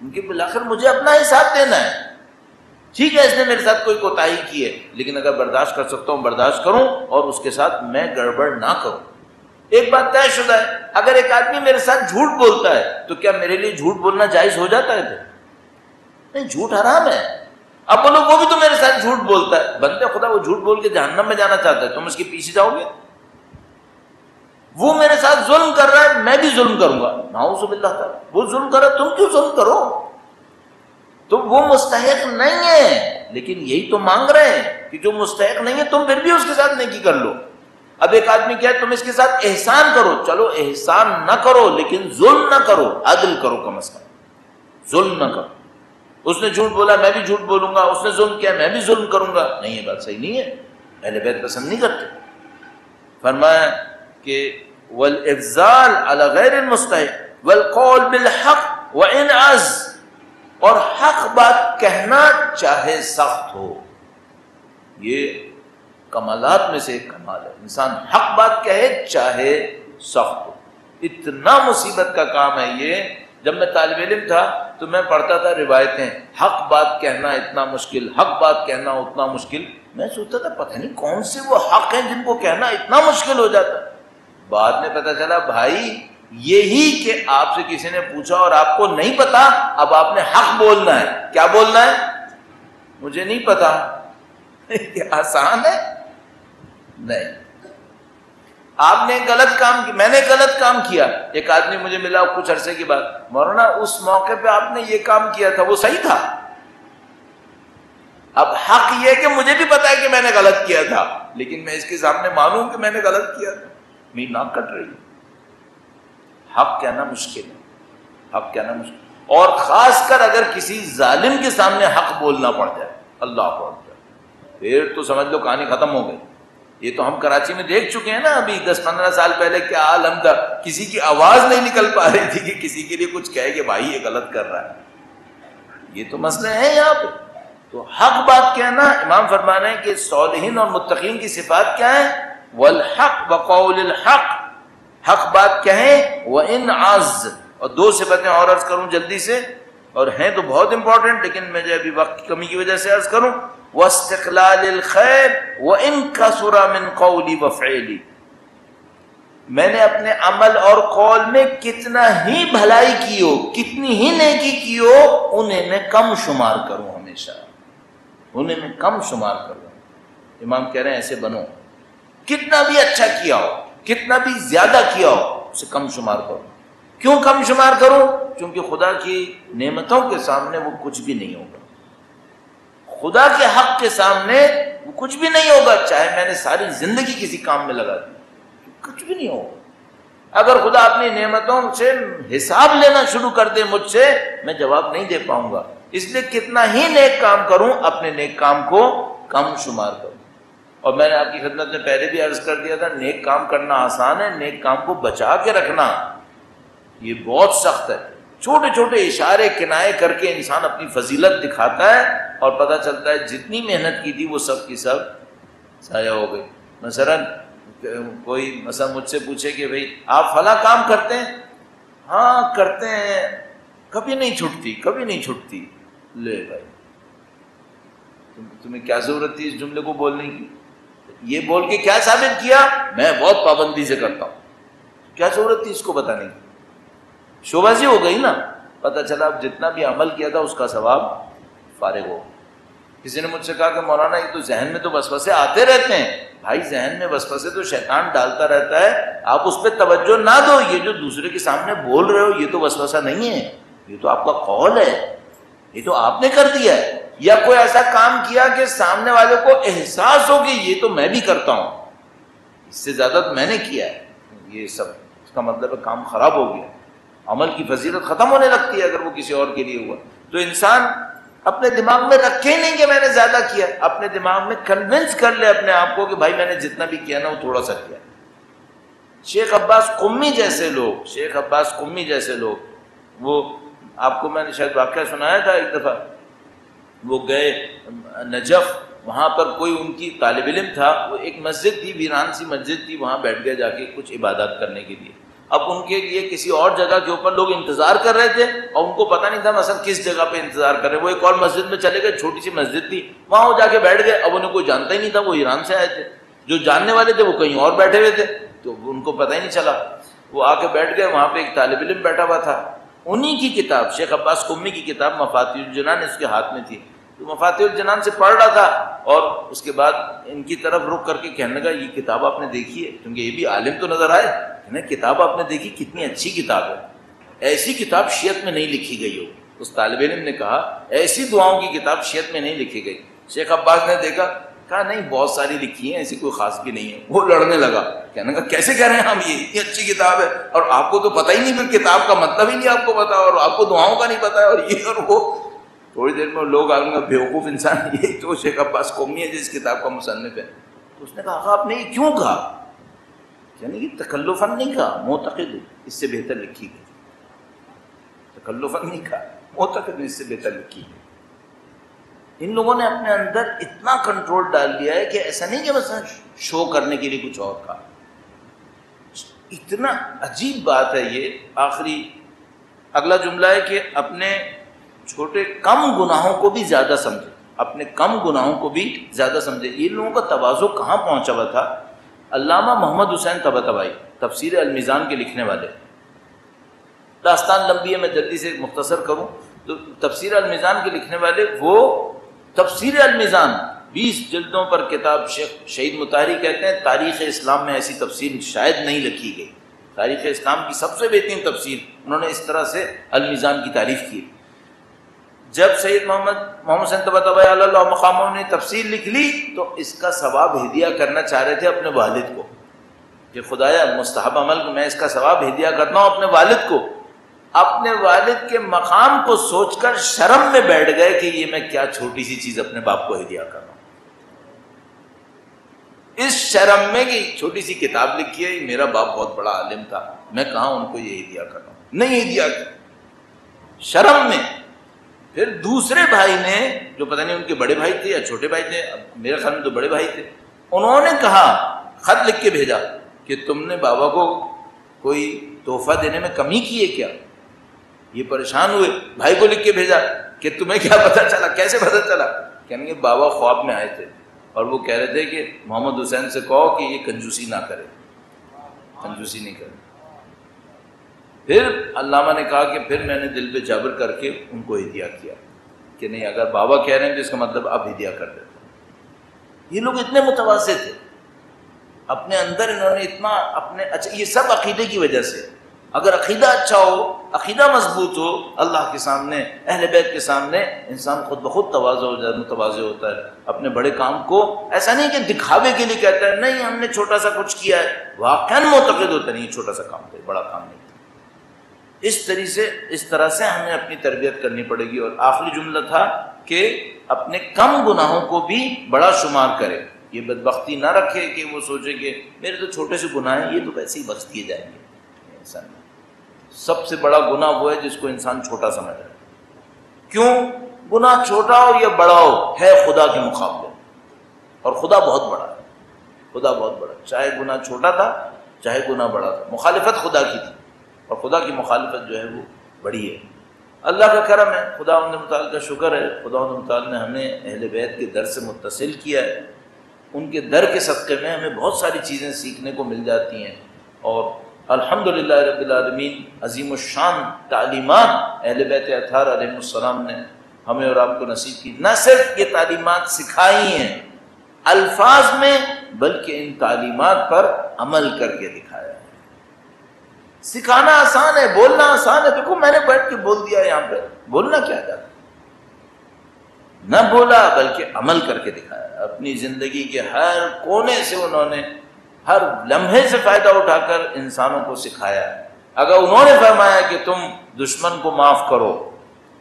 क्योंकि बिलाखिर मुझे अपना हिसाब देना है। ठीक है इसने मेरे साथ कोई कोताही की है, लेकिन अगर बर्दाश्त कर सकता हूँ बर्दाश्त करूँ और उसके साथ मैं गड़बड़ ना करूँ। एक बात तयशुदा है, अगर एक आदमी मेरे साथ झूठ बोलता है तो क्या मेरे लिए झूठ बोलना जायज़ हो जाता है? नहीं, झूठ हराम है। अब बोलो वो भी तो मेरे साथ झूठ बोलता है, बंदे खुदा वो झूठ बोल के जहन्नम में जाना चाहता है, तुम उसके पीछे जाओगे? वो मेरे साथ जुल्म कर रहा है, मैं भी जुल्म करूंगा, नाउज़ुबिल्लाह ताला, वो जुल्म कर रहा है, तुम क्यों जुल्म करो? तो वो मुस्तहिक नहीं है, लेकिन यही तो मांग रहे हैं कि जो मुस्तहिक नहीं है तुम फिर भी उसके साथ नेकी कर लो। अब एक आदमी क्या है, तुम इसके साथ एहसान करो, चलो एहसान ना करो लेकिन जुल्म ना करो, अदल करो, कम अज कम जुल्म ना करो। उसने झूठ बोला मैं भी झूठ बोलूंगा, उसने जुल्म किया मैं भी जुल्म करूंगा, नहीं ये बात सही नहीं है, अहले बैत पसंद नहीं करते। फरमाया कि वल इफ्ज़ाल अला गैरिल मुस्तहिक़ वल क़ौल बिल हक़ व इन अज़, और हक बात कहना चाहे सख्त हो, ये कमालात में से एक कमाल है, इंसान हक बात कहे चाहे सख्त हो। इतना मुसीबत का काम है ये। जब मैं तालिब इल्म था तो मैं पढ़ता था रिवायतें, हक बात कहना इतना मुश्किल, हक बात कहना उतना मुश्किल, मैं सोचता था पता नहीं कौन से वो हक हैं जिनको कहना इतना मुश्किल हो जाता। बाद में पता चला भाई यही कि आपसे किसी ने पूछा और आपको नहीं पता, अब आपने हक बोलना है। क्या बोलना है? मुझे नहीं पता। आसान है? नहीं। आपने गलत काम किया, मैंने गलत काम किया, एक आदमी मुझे मिला कुछ अरसे के बाद, मौलाना उस मौके पे आपने ये काम किया था वो सही था। अब हक ये कि मुझे भी पता है कि मैंने गलत किया था, लेकिन मैं इसके सामने मानूं कि मैंने गलत किया था, मेरी नाक कट रही है। हक कहना मुश्किल है, हक कहना मुश्किल, और खासकर अगर किसी जालिम के सामने हक बोलना पड़ जाए, अल्लाह अकबर, फिर तो समझ लो कहानी खत्म हो गई। ये तो हम कराची में देख चुके हैं ना, अभी दस पंद्रह साल पहले क्या आलम था, किसी की आवाज नहीं निकल पा रही थी कि किसी के लिए कुछ कहे कि भाई ये गलत कर रहा है। ये तो मसले हैं यहाँ पे। तो हक बात कहना, इमाम फरमाने कि सालिहीन और मुत्तकीन की सिफात क्या है, वल हक व कौल अल हक, हक बात क्या है, व इन आज। और दो सिफतें और अर्ज करूं जल्दी से, और हैं तो बहुत इंपॉर्टेंट, लेकिन मैं जो अभी वक्त की कमी की वजह से अर्ज करूं, व इस्तिक़लालिल खैर व इन कसरा मिन क़ौली व फ़अली। मैंने अपने अमल और कौल में कितना ही भलाई की हो, कितनी ही नेकी की हो, उन्हें मैं कम शुमार करूं, हमेशा उन्हें मैं कम शुमार करूं। इमाम कह रहे हैं ऐसे बनो, कितना भी अच्छा किया हो, कितना भी ज्यादा किया हो, उसे कम शुमार करो। क्यों कम शुमार करूं? क्योंकि खुदा की नेमतों के सामने वो कुछ भी नहीं होगा, खुदा के हक के सामने वो कुछ भी नहीं होगा, चाहे मैंने सारी जिंदगी किसी काम में लगा दी, कुछ भी नहीं होगा। अगर खुदा अपनी नेमतों से हिसाब लेना शुरू कर दे मुझसे, मैं जवाब नहीं दे पाऊंगा। इसलिए कितना ही नेक काम करूं, अपने नेक काम को कम शुमार करूं। और मैंने आपकी खिदमत में पहले भी अर्ज कर दिया था, नेक काम करना आसान है, नेक काम को बचा के रखना ये बहुत सख्त है। छोटे छोटे इशारे किनारे करके इंसान अपनी फजीलत दिखाता है, और पता चलता है जितनी मेहनत की थी वो सब की सब साया हो गई। मसलन कोई मसलन मुझसे पूछे कि भाई आप फला काम करते हैं, हाँ करते हैं, कभी नहीं छुटती, कभी नहीं छुटती। ले भाई, तुम, तुम्हें क्या जरूरत थी इस जुमले को बोलने की? ये बोल के क्या साबित किया? मैं बहुत पाबंदी से करता हूँ। क्या जरूरत थी इसको बताने की? शोबाजी हो गई ना। पता चला आप जितना भी अमल किया था उसका सवाब फारिग हो। किसी ने मुझसे कहा कि मौलाना ये तो जहन में तो वसवसे आते रहते हैं। भाई जहन में वसवसे तो शैतान डालता रहता है, आप उस पर तवज्जो ना दो। ये जो दूसरे के सामने बोल रहे हो ये तो वसवसा नहीं है, ये तो आपका कौल है, ये तो आपने कर दिया है। या कोई ऐसा काम किया कि सामने वाले को एहसास हो कि ये तो मैं भी करता हूँ, इससे ज्यादा तो मैंने किया है, ये सब इसका मतलब काम खराब हो गया, अमल की फजीलत खत्म होने लगती है अगर वो किसी और के लिए हुआ। तो इंसान अपने दिमाग में रखे ही नहीं कि मैंने ज्यादा किया, अपने दिमाग में कन्विंस कर ले अपने आप को कि भाई मैंने जितना भी किया ना वो थोड़ा सा किया। शेख अब्बास कुम्मी जैसे लोग, शेख अब्बास कुम्मी जैसे लोग, वो आपको मैंने शायद वाकया सुनाया था एक दफ़ा, वो गए नजफ़, वहाँ पर कोई उनकी तालिब इल्म था, वो एक मस्जिद थी, वीरान सी मस्जिद थी, वहाँ बैठ गए जाके कुछ इबादत करने के लिए। अब उनके लिए किसी और जगह के ऊपर लोग इंतजार कर रहे थे, और उनको पता नहीं था मसलन किस जगह पे इंतजार कर रहे। वो एक और मस्जिद में चले गए, छोटी सी मस्जिद थी, वहाँ वो जाके बैठ गए। अब उन्हें कोई जानता ही नहीं था, वो ईरान से आए थे, जो जानने वाले थे वो कहीं और बैठे हुए थे, तो उनको पता ही नहीं चला। वो आके बैठ गए, वहाँ पे एक तालिब इल्म बैठा हुआ था, उन्हीं की किताब, शेख अब्बास कुम्मी की किताब मफातिह अल-जिनान इसके हाथ में थी, तो मफातिह अल-जिनान से पढ़ रहा था। और उसके बाद इनकी तरफ रुक करके कहने लगा, ये किताब आपने देखी है? क्योंकि ये भी आलिम तो नजर आए ना, किताब आपने देखी, कितनी अच्छी किताब है, ऐसी किताब शियत में नहीं लिखी गई हो। उस तालिब इल्म ने कहा, ऐसी दुआओं की किताब शियत में नहीं लिखी गई। शेख अब्बास ने देखा, कहा नहीं बहुत सारी लिखी है, ऐसी कोई खास भी नहीं है। वो लड़ने लगा, कहने लगा कैसे कह रहे हैं हम, ये इतनी अच्छी किताब है और आपको तो पता ही नहीं, फिर किताब का मतलब ही नहीं आपको पता, और आपको दुआओं का नहीं पता है, और ये और वो। थोड़ी देर में लोग आएंगे, बेवकूफ़ इंसान, ये तो शेख अब्बास कौमी है जिस किताब का मुसन्निफ है। तो उसने कहा आपने ये क्यों कहा? यानी कि तकल्लुफ़न नहीं कहा, मोतक़िद इससे बेहतर लिखी गई। तकल्लुफ़न नहीं कहा, मोतक़िद इससे बेहतर लिखी गई। इन लोगों ने अपने अंदर इतना कंट्रोल डाल दिया है कि ऐसा नहीं कि बस शो करने के लिए कुछ और कहा। इतना अजीब बात है ये। आखिरी अगला जुमला है कि अपने छोटे कम गुनाहों को भी ज़्यादा समझे, अपने कम गुनाहों को भी ज़्यादा समझे। ये लोगों का तवाज़ो कहाँ पहुँचा हुआ था। अल्लामा मोहम्मद हुसैन तबतबाई, तफसीर अल-मिज़ान के लिखने वाले, दास्तान लंबी है, मैं जल्दी से मुख्तसर करूँ। तो तफसीर अल-मिज़ान के लिखने वाले, वो तफसीर अल-मिज़ान बीस जल्दों पर किताब, शेख शहीद मुताहरी कहते हैं तारीख़ इस्लाम में ऐसी तफसीर शायद नहीं लिखी गई। तारीख़ इस्लाम की सबसे बेहतरीन तफसीर उन्होंने इस तरह से अल-मिज़ान की तारीफ़ की। जब सैयद मोहम्मद मोहम्मद हुसैन तबतबाई अल्लाह मकामों ने तफसीर लिख ली, तो इसका सवाब हिदिया करना चाह रहे थे अपने वालिद को कि खुदाया मुस्तहब अमल को मैं इसका सवाब हिदिया करता हूँ अपने वालिद को। अपने वालिद के मकाम को सोचकर शर्म में बैठ गए कि ये मैं क्या छोटी सी चीज़ अपने बाप को हिदिया कर रहा हूँ। इस शर्म में कि छोटी सी किताब लिखी है, मेरा बाप बहुत बड़ा आलिम था, मैं कहाँ उनको ये हिदिया कर रहा हूँ, नहीं हिदिया कर, शर्म में। फिर दूसरे भाई ने, जो पता नहीं उनके बड़े भाई थे या छोटे भाई थे, अब मेरे ख्याल में तो बड़े भाई थे, उन्होंने कहा, खत लिख के भेजा कि तुमने बाबा को कोई तोहफा देने में कमी की है क्या? ये परेशान हुए, भाई को लिख के भेजा कि तुम्हें क्या पता चला, कैसे पता चला? कहेंगे बाबा ख्वाब में आए थे और वो कह रहे थे कि मोहम्मद हुसैन से कहो कि ये कंजूसी ना करे, कंजूसी नहीं करे। फिर अल्लामा ने कहा कि फिर मैंने दिल पे जबर करके उनको हदिया किया कि नहीं, अगर बाबा कह रहे हैं तो इसका मतलब अब हदिया कर देते। ये लोग इतने मुतवाज़े थे अपने अंदर, इन्होंने इतना अपने, अच्छा ये सब अकीदे की वजह से। अगर अकीदा अच्छा हो, अकीदा मजबूत हो, अल्लाह के सामने, अहले बैत के सामने इंसान खुद ब खुद तवाज़ो हो जाता, मुतवाज़े होता है। अपने बड़े काम को ऐसा नहीं कि दिखावे के लिए कहता है, नहीं हमने छोटा सा कुछ किया है, वाक़ई मोतक़िद होता नहीं छोटा सा काम था, बड़ा काम नहीं था। इस तरीके से इस तरह से हमें अपनी तरबियत करनी पड़ेगी। और आखिरी जुमला था कि अपने कम गुनाहों को भी बड़ा शुमार करें, ये बदबख्ती ना रखे कि वो सोचे कि मेरे तो छोटे से गुनाह हैं, ये तो वैसे ही बख्श दिए जाएंगे। इंसान सबसे बड़ा गुनाह वो है जिसको इंसान छोटा समझ रहा है। क्यों? गुनाह छोटा हो या बड़ा हो है खुदा के मुकाबले, और खुदा बहुत बड़ा है, खुदा बहुत बड़ा। चाहे गुनाह छोटा था चाहे गुनाह बड़ा था, मुखालिफत खुदा की थी, और खुदा की मुखालिफत जो है वो बड़ी है। अल्लाह का करम है, खुदा मुताल का शुक्र है, खुदा मुताल ने हमें अहले बैत के दर से मुत्तसिल किया है। उनके दर के सदक़े में हमें बहुत सारी चीज़ें सीखने को मिल जाती हैं, और अल्हम्दुलिल्लाह रब्बिल आलमीन अज़ीमुश्शान तालीमात अहले बैत अत्हार अलैहिमुस्सलाम ने हमें और आपको नसीब की। न सिर्फ ये तालीमात सिखाई हैं अल्फाज में, बल्कि इन तालीमात पर अमल करके दिखाया है। सिखाना आसान है, बोलना आसान है। देखो मैंने बैठ के बोल दिया, यहाँ पर बोलना क्या जाता, न बोला बल्कि अमल करके दिखाया। अपनी ज़िंदगी के हर कोने से उन्होंने, हर लम्हे से फ़ायदा उठाकर इंसानों को सिखाया। अगर उन्होंने फरमाया कि तुम दुश्मन को माफ़ करो,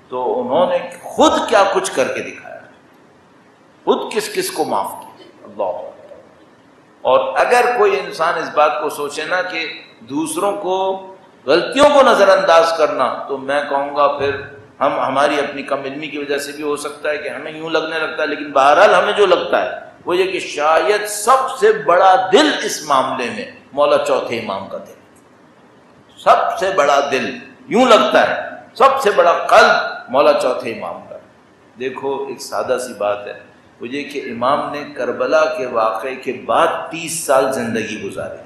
तो उन्होंने खुद क्या कुछ करके दिखाया, खुद किस किस को माफ़ किया। अल्लाह। और अगर कोई इंसान इस बात को सोचे ना कि दूसरों को, गलतियों को नज़रअंदाज करना, तो मैं कहूँगा फिर हम, हमारी अपनी कम इल्मी की वजह से भी हो सकता है कि हमें यूँ लगने लगता है, लेकिन बहरहाल हमें जो लगता है वो ये कि शायद सबसे बड़ा दिल इस मामले में मौला चौथे इमाम का दिल, सबसे बड़ा दिल यूँ लगता है, सबसे बड़ा कल्ब मौला चौथे इमाम का। देखो एक सादा सी बात है, वो ये कि इमाम ने करबला के वाक़े के बाद तीस साल जिंदगी गुजारी।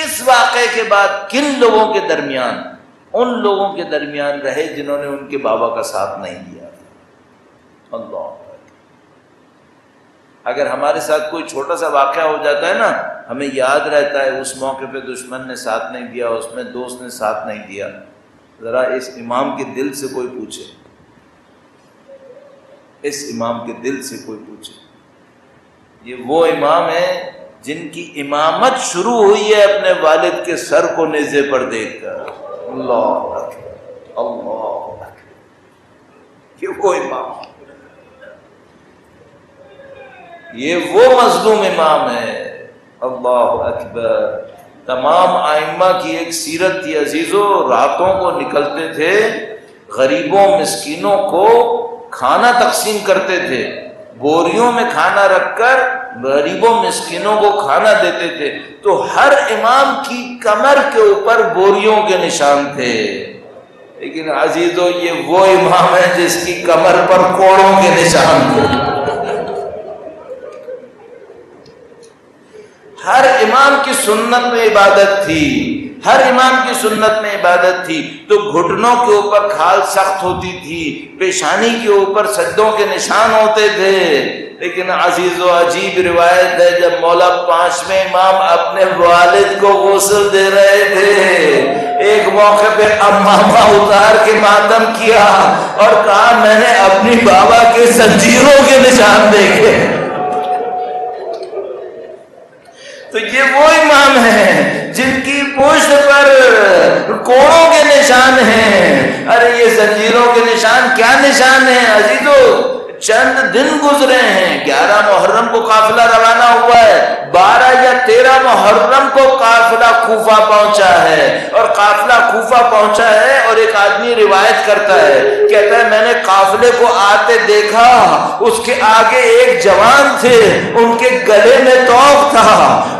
किस वाक़े के बाद, किन लोगों के दरमियान? उन लोगों के दरमियान रहे जिन्होंने उनके बाबा का साथ नहीं दिया। अल्लाह। अगर हमारे साथ कोई छोटा सा वाक़या हो जाता है ना, हमें याद रहता है उस मौके पे दुश्मन ने साथ नहीं दिया, उसमें दोस्त ने साथ नहीं दिया। ज़रा इस इमाम के दिल से कोई पूछे, इस इमाम के दिल से कोई पूछे। ये वो इमाम है जिनकी इमामत शुरू हुई है अपने वालिद के सर को नेज़े पर देखकर। अल्लाह अकबर, अल्लाह अकबर। ये वो इमाम, ये वो मजलूम इमाम है। अल्लाह अकबर। तमाम आइम्मा की एक सीरत थी अजीजों, रातों को निकलते थे, गरीबों मिस्किनों को खाना तकसीम करते थे, बोरियों में खाना रखकर गरीबों मिस्किनों को खाना देते थे। तो हर इमाम की कमर के ऊपर बोरियों के निशान थे, लेकिन अजीजों ये वो इमाम है जिसकी कमर पर कोड़ों के निशान थे। हर इमाम की सुन्नत में इबादत थी, हर इमाम की सुन्नत में इबादत थी। तो घुटनों के ऊपर खाल सख्त होती थी, पेशानी के ऊपर सज्दों के निशान होते थे, लेकिन अजीज़ो अजीब रिवायत है जब मौला पांचवें इमाम अपने वालिद को गुस्ल दे रहे थे, एक मौके पे अम्मामा उतार के मातम किया और कहा मैंने अपनी बाबा के जंजीरों के निशान देखे। तो ये वो इमाम है जिनकी पुष्ट पर कोड़ों के निशान हैं। अरे ये जंजीरों के निशान क्या निशान है अजीजो? चंद दिन गुजरे हैं, ग्यारह मुहर्रम को काफिला रवाना हुआ है, बारह या तेरह मुहर्रम को काफिला कूफा पहुंचा है और काफिला कूफा पहुंचा है और एक आदमी रिवायत करता है, कहता है मैंने काफिले को आते देखा, उसके आगे एक जवान थे, उनके गले में तौक था,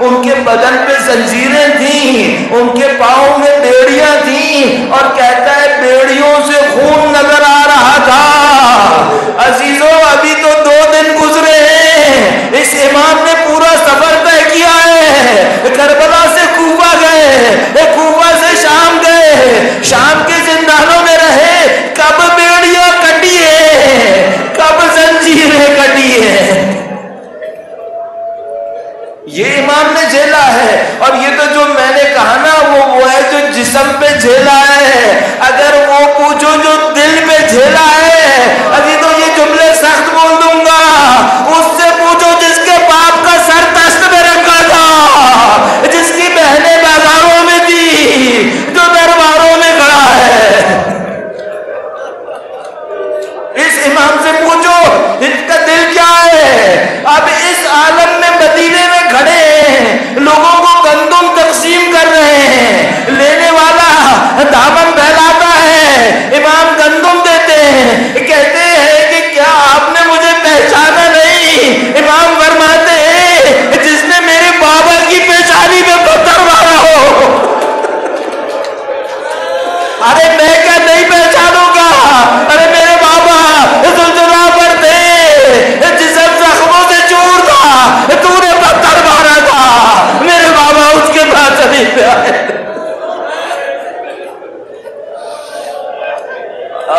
उनके बदन पे जंजीरें थी, उनके पाँव में बेड़ियां थी और कहता है बेड़ियों से खून नजर आ रहा था। अजीजों अभी तो दो दिन गुजरे हैं, इस इमाम ने पूरा सफर तय किया है, करबला से कूफा गए, कूफा से शाम गए, शाम के जिंदानों में रहे, कब बेड़ियां कटी है, कब जंजीरें कटी है, ये इमाम ने झेला है। और ये तो जो मैंने कहा ना वो वो है जो जिस्म पे झेला है, अगर वो पूछो जो दिल पे झेला है, अभी तो ये जुमले सख्त बोल दूंगा, उससे पूछो जिसके बाप का सर तश्त में रखा था, जिसकी बहने बाजारों में थी, जो दरबारों में खड़ा है, इस इमाम से पूछो इसका दिल क्या है। अब इस आलम में मदीने में खड़े लोगों को गंदुम तकसीम कर रहे हैं, लेने वाला दामन फैलाता है, इमाम गंदुम देते हैं, कहते हैं कि क्या आपने मुझे पहचाना नहीं। इमाम फरमाते हैं जिसने मेरे बाबा की पेशानी में पत्थर मारा हो, अरे मैं क्या नहीं पहचानूंगा, अरे मेरे बाबा सुलझुरा पर थे, जिसे जख्मों से चूर था, तूने पत्थर मारा था, मेरे बाबा उसके बाद चली आए।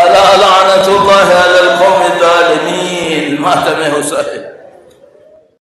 अला लानतुल्लाह अलल कौमिज़ ज़ालिमीन। मातम हुसैन